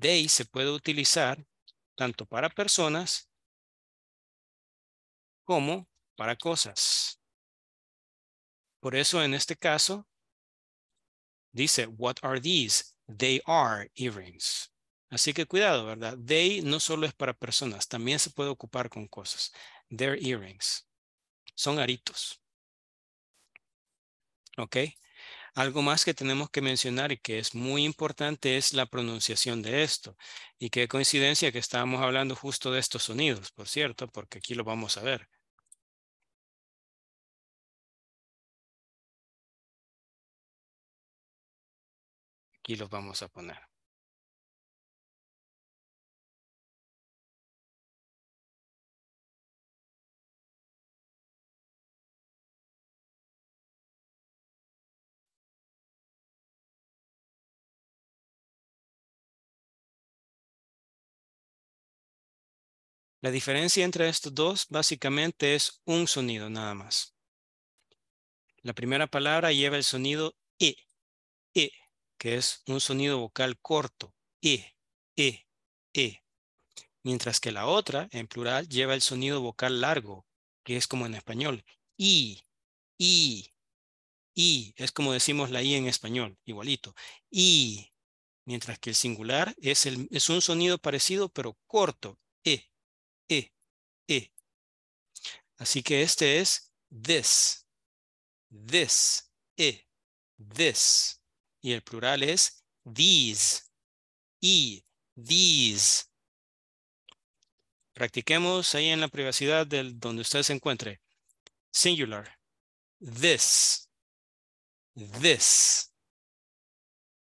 They se puede utilizar tanto para personas como para cosas. Por eso en este caso dice, what are these? They are earrings. Así que cuidado, ¿verdad? They no solo es para personas, también se puede ocupar con cosas. They're earrings. Son aritos. ¿Ok? Algo más que tenemos que mencionar y que es muy importante es la pronunciación de esto. Y qué coincidencia que estábamos hablando justo de estos sonidos, por cierto, porque aquí lo vamos a ver. Aquí los vamos a poner. La diferencia entre estos dos básicamente es un sonido nada más. La primera palabra lleva el sonido e, e, que es un sonido vocal corto, e, e, e. Mientras que la otra, en plural, lleva el sonido vocal largo, que es como en español, i, i, i. Es como decimos la i en español, igualito, i. Mientras que el singular es, el, es un sonido parecido pero corto, e. E, e. Así que este es this, this, e, this. Y el plural es these, e, these. Practiquemos ahí en la privacidad del donde usted se encuentre. Singular, this, this,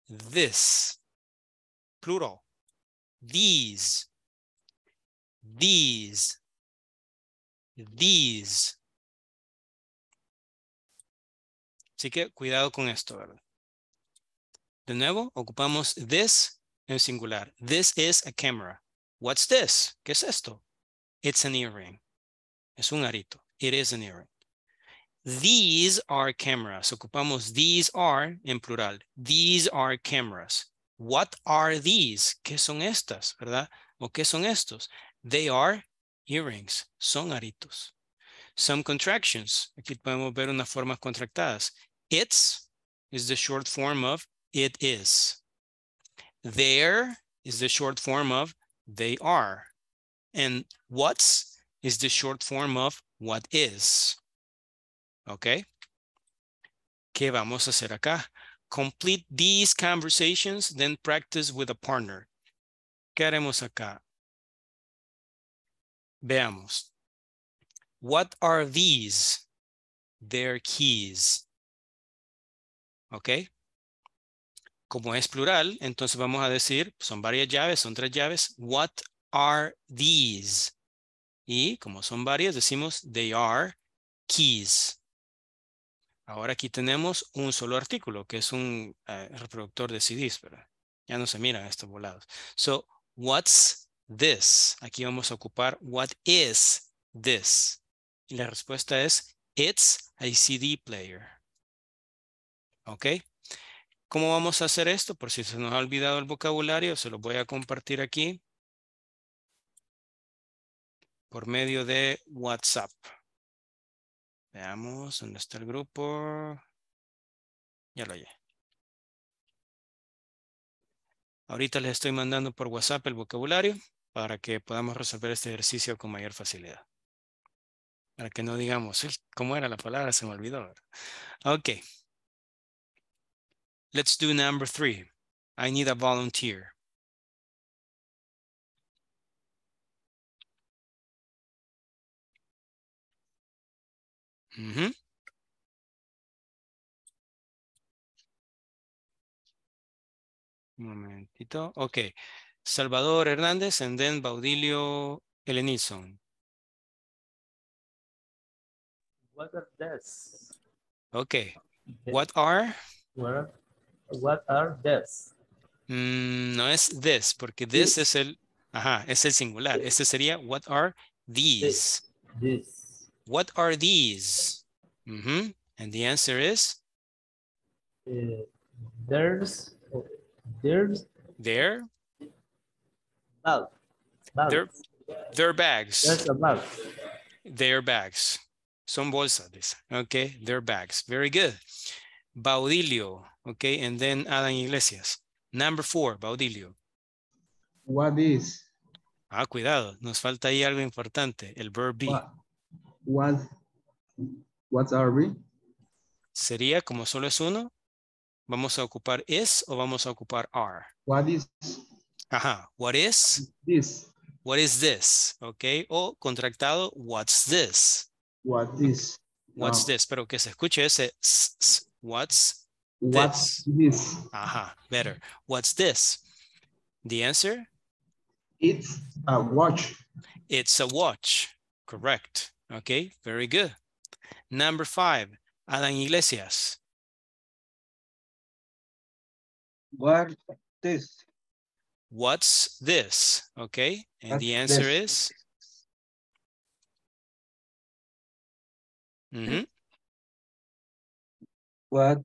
this. Plural, these. These, these. Así que cuidado con esto, ¿verdad? De nuevo, ocupamos this en singular. This is a camera. What's this? ¿Qué es esto? It's an earring. Es un arito. It is an earring. These are cameras. Ocupamos these are en plural. These are cameras. What are these? ¿Qué son estas, verdad? ¿O qué son estos? They are earrings. Son aritos. Some contractions. Aquí podemos ver unas formas contractadas. It's is the short form of it is. Their is the short form of they are. And what's is the short form of what is. ¿Ok? ¿Qué vamos a hacer acá? Complete these conversations, then practice with a partner. ¿Qué haremos acá? Veamos. What are these? Their keys. ¿Ok? Como es plural, entonces vamos a decir, son varias llaves, son tres llaves. What are these? Y como son varias, decimos they are keys. Ahora aquí tenemos un solo artículo, que es un uh, reproductor de C Ds, ¿verdad? Ya no se miran estos volados. So, what's this. Aquí vamos a ocupar what is this. Y la respuesta es it's a C D player. ¿Ok? ¿Cómo vamos a hacer esto? Por si se nos ha olvidado el vocabulario, se lo voy a compartir aquí. por medio de WhatsApp. Veamos dónde está el grupo. Ya lo hallé. Ahorita les estoy mandando por WhatsApp el vocabulario para que podamos resolver este ejercicio con mayor facilidad. Para que no digamos, ¿cómo era la palabra? Se me olvidó. Ok. Let's do number three. I need a volunteer. Mm-hmm. Un momentito. Ok. Salvador Hernández and then Baudilio Helenison. What are this? Okay. What are? What, what are this? Mm, no es this, porque this, this es el, ajá, es el singular. Este sería what are these? This. This. What are these? Mm-hmm. And the answer is? Uh, there's. There's there bag. Bags. Their, their bags. There's a bag. Their bags. Son bolsas. Okay, their bags. Very good. Baudilio. Okay, and then Alan Iglesias. Number four, Baudilio. What is? Ah, cuidado. Nos falta ahí algo importante. El verb be. What, what, what are we? Sería como solo es uno. ¿Vamos a ocupar is o vamos a ocupar are? What is? Ajá. What is? This. What is this? Ok. O contractado, what's this? What is? What's no. this? Pero que se escuche ese s, s, what's What's this? this? Ajá. Better. What's this? The answer? It's a watch. It's a watch. Correct. Ok. Very good. Number five. Alan Iglesias. What's this? What's this? Okay. And What's the answer this? is? Mm-hmm. What?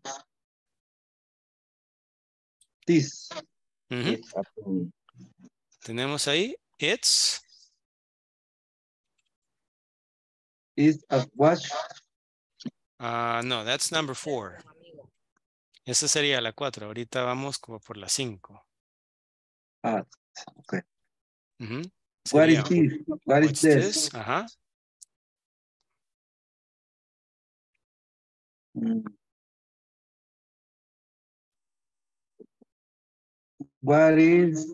This. Mm-hmm. Tenemos ahí. It's. It's a watch. Uh, no, that's number four. Esa sería la cuatro. Ahorita vamos como por la cinco. Ah, ok. Uh-huh. What is this? What is this? Ajá. What is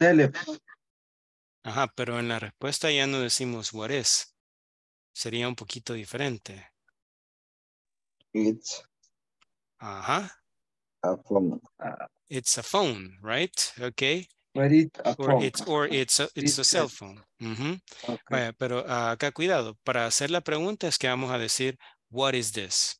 telephone? Ajá, pero en la respuesta ya no decimos what is. Sería un poquito diferente. It's uh-huh. a phone. Uh, it's a phone, right? Okay. But it's a or phone. It's, or it's a, it's it's a cell phone. Uh-huh. Okay. Vaya, pero uh, acá cuidado. Para hacer la pregunta es que vamos a decir, what is this?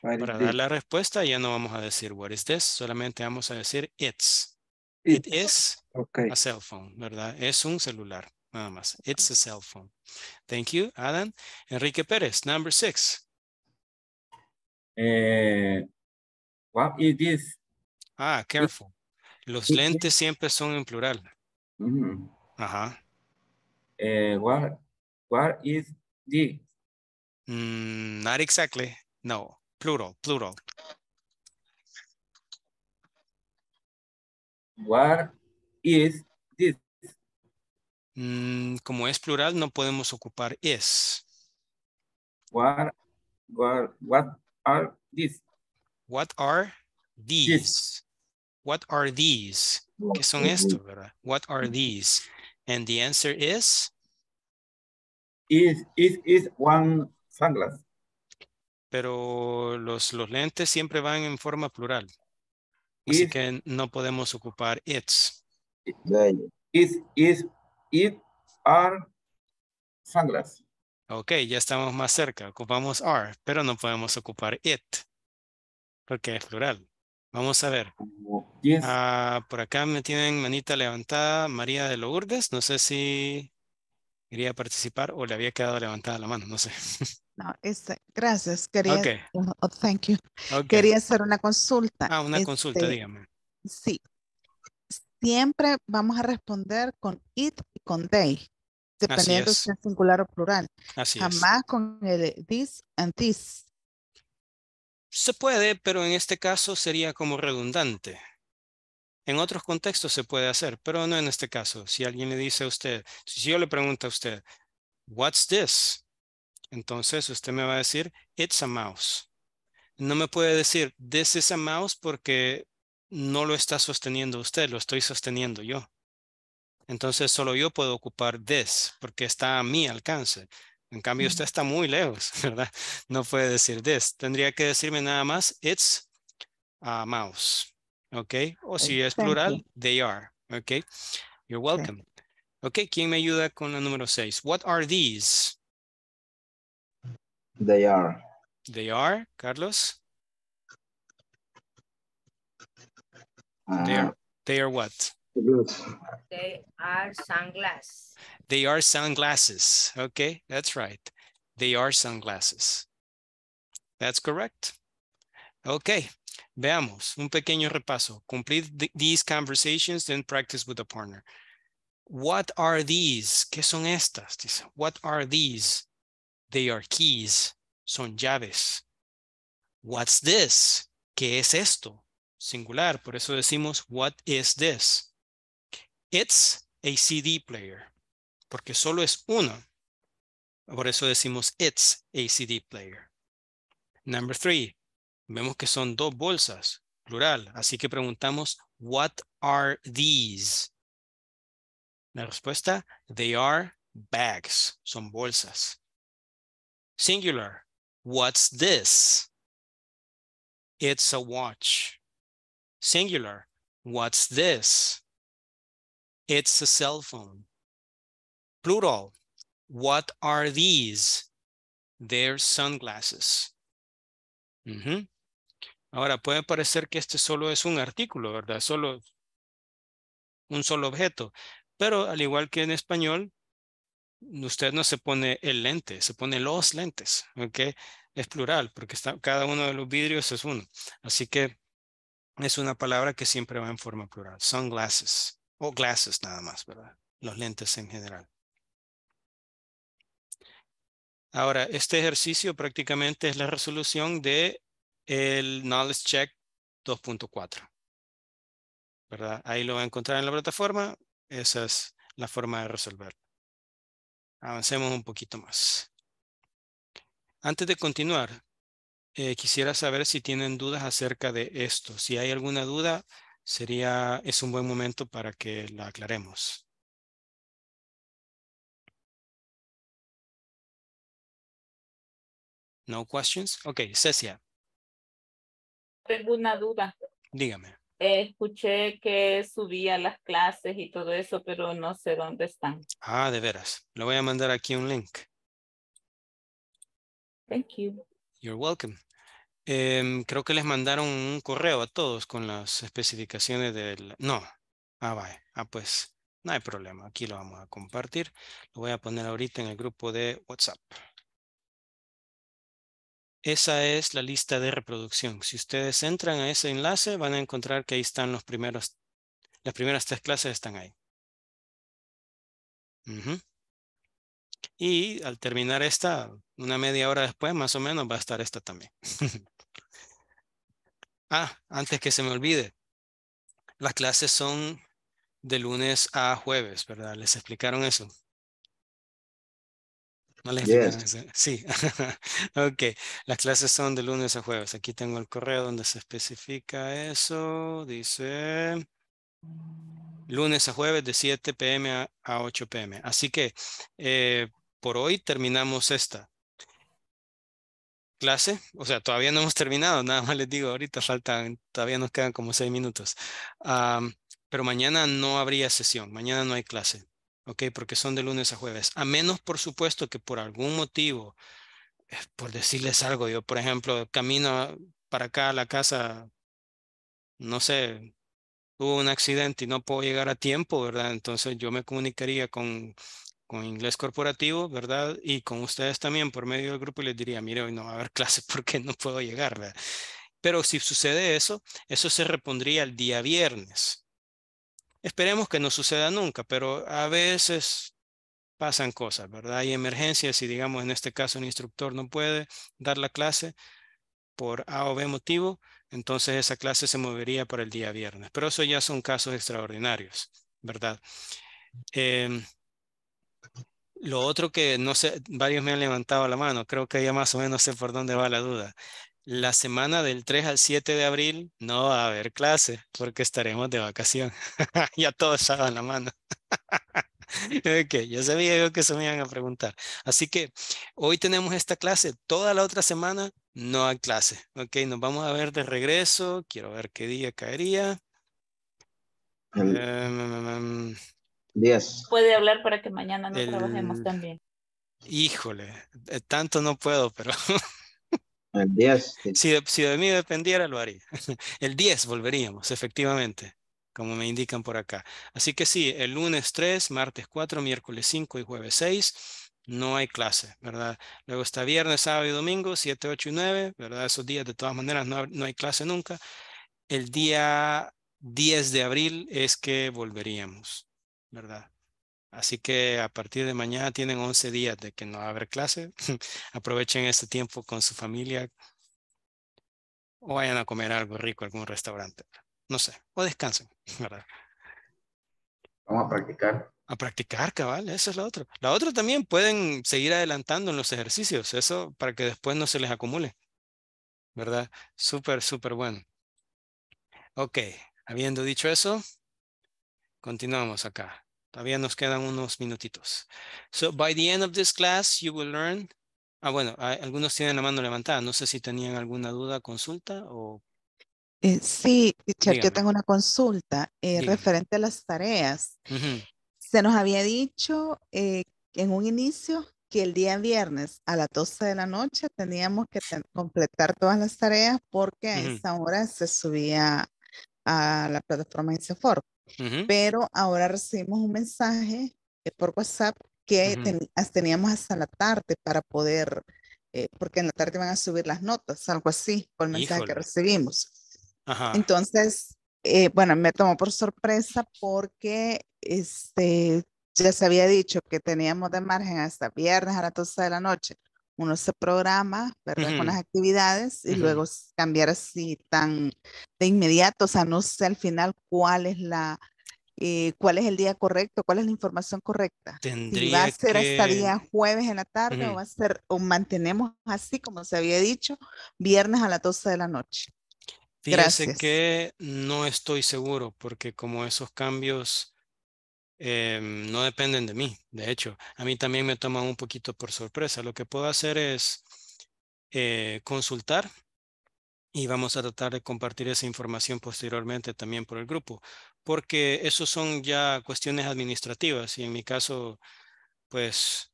What Para is dar this? la respuesta ya no vamos a decir, what is this? Solamente vamos a decir, it's. It, it is okay. a cell phone, ¿verdad? Es un celular, nada más. It's a cell phone. Thank you, Alan. Enrique Pérez, number six. Eh, what is this? Ah, careful. Los lentes siempre son en plural. Mm-hmm. Ajá. Eh, what, what is this? Mm, not exactly. No, plural, plural. What is this? Mm, como es plural, no podemos ocupar is. What, what, what? Are these? What are these? This. What are these? ¿Qué son estos, verdad? What are these? And the answer is? Is, is, is one sunglass. Pero los, los lentes siempre van en forma plural. Así is, que no podemos ocupar it's. Is, is, it are sunglass. Ok, ya estamos más cerca. Ocupamos are, pero no podemos ocupar it, porque es plural. Vamos a ver. Yes. Uh, por acá me tienen manita levantada María de Lourdes. No sé si quería participar o le había quedado levantada la mano. No sé. No, esta, gracias. Quería, okay. oh, thank you. Okay. Quería hacer una consulta. Ah, una este, consulta, dígame. Sí. Siempre vamos a responder con it y con they, dependiendo si es singular o plural. Así Jamás es. Con el this and this. Se puede, pero en este caso sería como redundante. En otros contextos se puede hacer, pero no en este caso. Si alguien le dice a usted, si yo le pregunto a usted, what's this? Entonces usted me va a decir, it's a mouse. No me puede decir, this is a mouse, porque no lo está sosteniendo usted, lo estoy sosteniendo yo. Entonces solo yo puedo ocupar this, porque está a mi alcance. En cambio usted está muy lejos, ¿verdad? No puede decir this. Tendría que decirme nada más, it's a mouse. Okay, o si es plural, they are. Okay, you're welcome. Okay, ¿quién me ayuda con la número seis? What are these? They are. They are, Carlos. Uh, they are. They are what? They are sunglasses. They are sunglasses. Okay, that's right. They are sunglasses. That's correct. Okay. Veamos, un pequeño repaso. Complete th these conversations, then practice with a partner. What are these? ¿Qué son estas? Dice, what are these? They are keys. Son llaves. What's this? ¿Qué es esto? Singular, por eso decimos, what is this? It's a C D player, porque solo es uno. Por eso decimos, it's a C D player. Number three. Vemos que son dos bolsas, plural. Así que preguntamos, what are these? La respuesta, they are bags. Son bolsas. Singular, what's this? It's a watch. Singular, what's this? It's a cell phone. Plural, what are these? They're sunglasses. Uh-huh. Ahora, puede parecer que este solo es un artículo, ¿verdad? Solo un solo objeto. Pero al igual que en español, usted no se pone el lente, se pone los lentes, ¿ok? Es plural, porque está, cada uno de los vidrios es uno. Así que es una palabra que siempre va en forma plural. Sunglasses, o glasses nada más, ¿verdad? Los lentes en general. Ahora, este ejercicio prácticamente es la resolución de el Knowledge Check dos punto cuatro, ¿verdad? Ahí lo va a encontrar en la plataforma. Esa es la forma de resolverlo. Avancemos un poquito más. Antes de continuar, eh, quisiera saber si tienen dudas acerca de esto. Si hay alguna duda, sería, es un buen momento para que la aclaremos. No questions. Ok, Cecia. Tengo una duda. Dígame. Eh, escuché que subía las clases y todo eso, pero no sé dónde están. Ah, de veras. Le voy a mandar aquí un link. Thank you. You're welcome. Eh, creo que les mandaron un correo a todos con las especificaciones del... No. Ah, vaya. Ah, pues no hay problema. Aquí lo vamos a compartir. Lo voy a poner ahorita en el grupo de WhatsApp. Esa es la lista de reproducción. Si ustedes entran a ese enlace, van a encontrar que ahí están los primeros, las primeras tres clases están ahí. Uh-huh. Y al terminar esta, una media hora después, más o menos, va a estar esta también. Ah, antes que se me olvide, las clases son de lunes a jueves, ¿verdad? ¿Les explicaron eso? No les yes. Sí, ok. Las clases son de lunes a jueves. Aquí tengo el correo donde se especifica eso. Dice lunes a jueves de siete p m a ocho p m Así que eh, por hoy terminamos esta clase. O sea, todavía no hemos terminado. Nada más les digo, ahorita faltan, todavía nos quedan como seis minutos. Um, pero mañana no habría sesión. Mañana no hay clase. Ok, porque son de lunes a jueves. A menos, por supuesto, que por algún motivo, por decirles algo, yo, por ejemplo, camino para acá a la casa, no sé, hubo un accidente y no puedo llegar a tiempo, ¿verdad? Entonces yo me comunicaría con, con Inglés Corporativo, ¿verdad? Y con ustedes también por medio del grupo y les diría, mire, hoy no va a haber clase porque no puedo llegar, ¿verdad? Pero si sucede eso, eso se repondría el día viernes. Esperemos que no suceda nunca, pero a veces pasan cosas, ¿verdad? Hay emergencias y, digamos, en este caso un instructor no puede dar la clase por A o B motivo, entonces esa clase se movería para el día viernes. Pero eso ya son casos extraordinarios, ¿verdad? Eh, lo otro que no sé, varios me han levantado la mano, creo que ya más o menos sé por dónde va la duda. La semana del tres al siete de abril no va a haber clase porque estaremos de vacación. Ya todos estaban la mano. Okay, yo sabía yo que se me iban a preguntar. Así que hoy tenemos esta clase. Toda la otra semana no hay clase. Ok, nos vamos a ver de regreso. Quiero ver qué día caería. Um, diez. Puede hablar para que mañana no el... trabajemos también. Híjole, tanto no puedo, pero... El diez. Si de, si de mí dependiera, lo haría. El diez volveríamos, efectivamente, como me indican por acá. Así que sí, el lunes tres, martes cuatro, miércoles cinco y jueves seis, no hay clase, ¿verdad? Luego está viernes, sábado y domingo, siete, ocho y nueve, ¿verdad? Esos días, de todas maneras, no, no hay clase nunca. El día diez de abril es que volveríamos, ¿verdad? Así que a partir de mañana tienen once días de que no va a haber clase. Aprovechen este tiempo con su familia o vayan a comer algo rico, algún restaurante. No sé, o descansen, ¿verdad? Vamos a practicar. A practicar, cabal, eso es lo otro. La otra también pueden seguir adelantando en los ejercicios, eso para que después no se les acumule, ¿verdad? Súper, súper bueno. Ok, habiendo dicho eso, continuamos acá. Todavía nos quedan unos minutitos. So, by the end of this class, you will learn... Ah, bueno, algunos tienen la mano levantada. No sé si tenían alguna duda, consulta o... Eh, sí, teacher, yo tengo una consulta eh, referente a las tareas. Uh-huh. Se nos había dicho eh, en un inicio que el día viernes a las doce de la noche teníamos que completar todas las tareas porque a uh-huh. esa hora se subía a la plataforma INSAFORP. Uh-huh. Pero ahora recibimos un mensaje por WhatsApp que uh-huh. ten, teníamos hasta la tarde para poder, eh, porque en la tarde van a subir las notas, algo así, por el mensaje Híjole. que recibimos. Ajá. Entonces, eh, bueno, me tomó por sorpresa porque este, ya se había dicho que teníamos de margen hasta viernes a las doce de la noche. Uno se programa, ¿verdad? Uh-huh. Con las actividades y uh-huh. luego cambiar así tan de inmediato. O sea, no sé al final cuál es la, eh, cuál es el día correcto, cuál es la información correcta. Tendría si va a ser que... hasta día jueves en la tarde uh-huh. o va a ser, o mantenemos así como se había dicho, viernes a las doce de la noche. Fíjese Gracias. que no estoy seguro porque como esos cambios... Eh, no dependen de mí. De hecho, a mí también me toman un poquito por sorpresa. Lo que puedo hacer es eh, consultar y vamos a tratar de compartir esa información posteriormente también por el grupo, porque eso son ya cuestiones administrativas y en mi caso, pues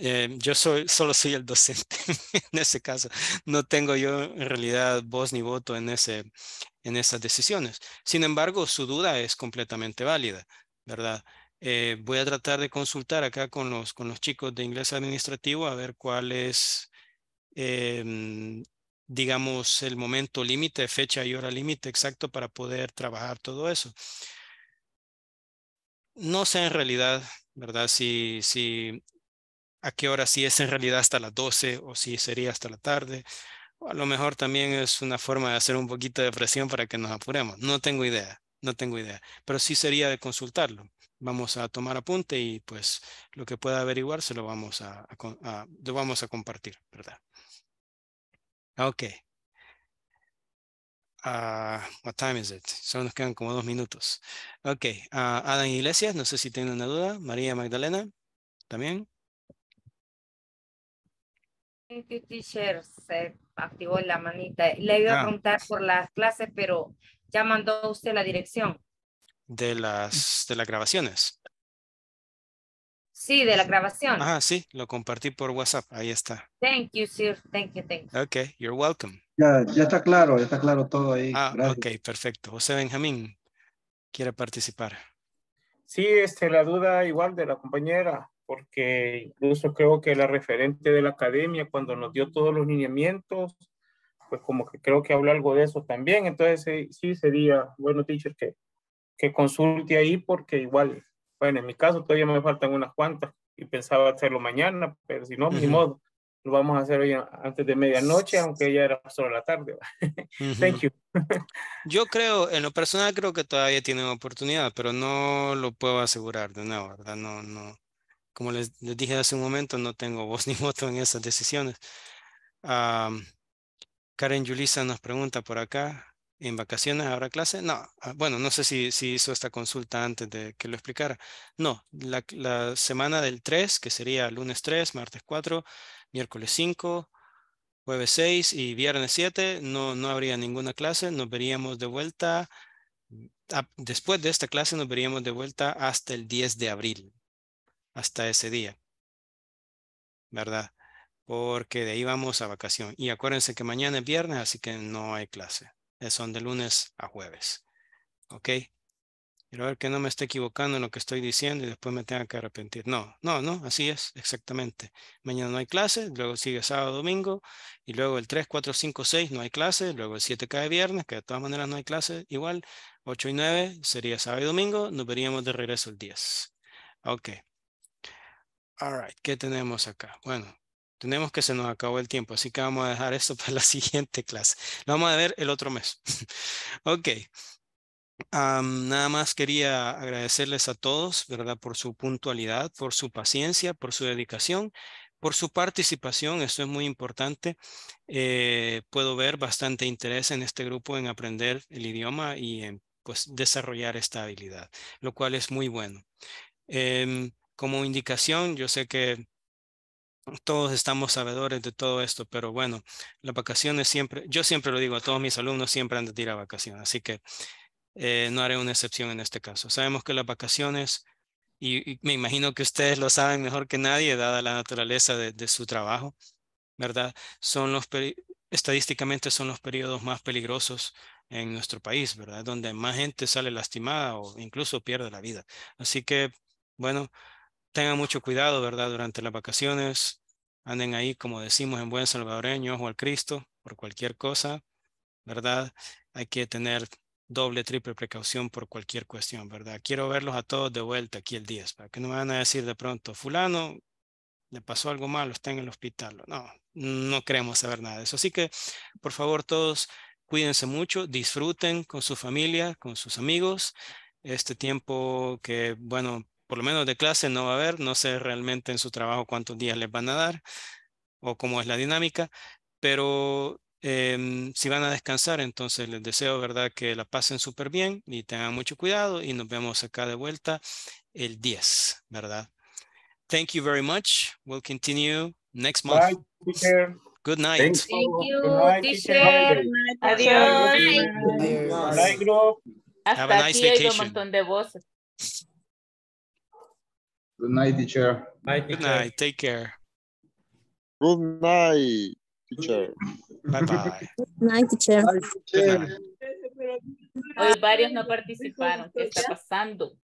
eh, yo soy, solo soy el docente en ese caso. No tengo yo en realidad voz ni voto en ese en esas decisiones. Sin embargo, su duda es completamente válida, ¿verdad? Eh, voy a tratar de consultar acá con los, con los chicos de inglés administrativo a ver cuál es, eh, digamos, el momento límite, fecha y hora límite exacto para poder trabajar todo eso. No sé en realidad, ¿verdad? Si, si a qué hora sí es en realidad hasta las doce o si sería hasta la tarde. A lo mejor también es una forma de hacer un poquito de presión para que nos apuremos. No tengo idea, no tengo idea. Pero sí sería de consultarlo. Vamos a tomar apunte y pues lo que pueda averiguar se lo vamos a, a, a, lo vamos a compartir, ¿verdad? Ok. Uh, what time is it? Solo nos quedan como dos minutos. Ok. Uh, Adam Iglesias, no sé si tienen una duda. María Magdalena, también. Teacher, se activó la manita. Le iba ah. a preguntar por las clases, pero ya mandó usted la dirección. ¿De las, de las grabaciones? Sí, de la grabación. Ah, sí, lo compartí por WhatsApp. Ahí está. Thank you, sir. Thank you, thank you. Ok, you're welcome. Ya, ya está claro, ya está claro todo ahí. Ah, Gracias. Ok, perfecto. José Benjamín, ¿quiere participar? Sí, este, la duda igual de la compañera. Porque incluso creo que la referente de la academia cuando nos dio todos los lineamientos, pues como que creo que habló algo de eso también. Entonces sí sería bueno, teacher, que, que consulte ahí porque igual, bueno, en mi caso todavía me faltan unas cuantas y pensaba hacerlo mañana, pero si no, uh-huh. ni modo, lo vamos a hacer hoy antes de medianoche, aunque ya era solo la tarde. Uh-huh. Thank you. Yo creo, en lo personal creo que todavía tienen oportunidad, pero no lo puedo asegurar de nuevo, ¿verdad? No, no. Como les, les dije hace un momento, no tengo voz ni voto en esas decisiones. Um, Karen Yulisa nos pregunta por acá, ¿en vacaciones habrá clase? No, bueno, no sé si, si hizo esta consulta antes de que lo explicara. No, la, la semana del tres, que sería lunes tres, martes cuatro, miércoles cinco, jueves seis y viernes siete, no, no habría ninguna clase. Nos veríamos de vuelta, a, después de esta clase nos veríamos de vuelta hasta el diez de abril. Hasta ese día, ¿verdad? Porque de ahí vamos a vacación. Y acuérdense que mañana es viernes, así que no hay clase. Son de lunes a jueves. ¿Ok? Quiero ver que no me esté equivocando en lo que estoy diciendo y después me tenga que arrepentir. No, no, no, así es, exactamente. Mañana no hay clase, luego sigue sábado, domingo, y luego el tres, cuatro, cinco, seis no hay clase, luego el siete cae viernes, que de todas maneras no hay clase, igual, ocho y nueve sería sábado y domingo, nos veríamos de regreso el diez. Ok. All right, ¿qué tenemos acá? Bueno, tenemos que se nos acabó el tiempo, así que vamos a dejar esto para la siguiente clase. Lo vamos a ver el otro mes. Ok. Um, nada más quería agradecerles a todos, ¿verdad? Por su puntualidad, por su paciencia, por su dedicación, por su participación. Esto es muy importante. Eh, puedo ver bastante interés en este grupo en aprender el idioma y en pues, desarrollar esta habilidad, lo cual es muy bueno. Eh, Como indicación, yo sé que todos estamos sabedores de todo esto, pero bueno, las vacaciones siempre, yo siempre lo digo a todos mis alumnos, siempre han de ir a vacaciones, así que eh, no haré una excepción en este caso. Sabemos que las vacaciones, y, y me imagino que ustedes lo saben mejor que nadie, dada la naturaleza de, de su trabajo, ¿verdad? Son los, estadísticamente son los periodos más peligrosos en nuestro país, ¿verdad? Donde más gente sale lastimada o incluso pierde la vida. Así que, bueno, tengan mucho cuidado, ¿verdad? Durante las vacaciones, anden ahí, como decimos en buen salvadoreño, ojo al Cristo, por cualquier cosa, ¿verdad? Hay que tener doble, triple precaución por cualquier cuestión, ¿verdad? Quiero verlos a todos de vuelta aquí el diez, para que no me van a decir de pronto, fulano, le pasó algo malo, está en el hospital. No, no queremos saber nada de eso. Así que, por favor, todos, cuídense mucho, disfruten con su familia, con sus amigos, este tiempo que, bueno, por lo menos de clase no va a haber, no sé realmente en su trabajo cuántos días les van a dar o cómo es la dinámica, pero eh, si van a descansar, entonces les deseo, ¿verdad?, que la pasen súper bien y tengan mucho cuidado y nos vemos acá de vuelta el diez, ¿verdad? Thank you very much. We'll continue next month. Bye, teacher. Good night. Thank you, teacher. Adiós. Bye, group. Hasta aquí hay un montón de voces. Good night, teacher. Night, teacher. Good night. Take care. Good night, teacher. Bye-bye. Good night, teacher. Good night. Hoy varios no participaron. ¿Qué está pasando?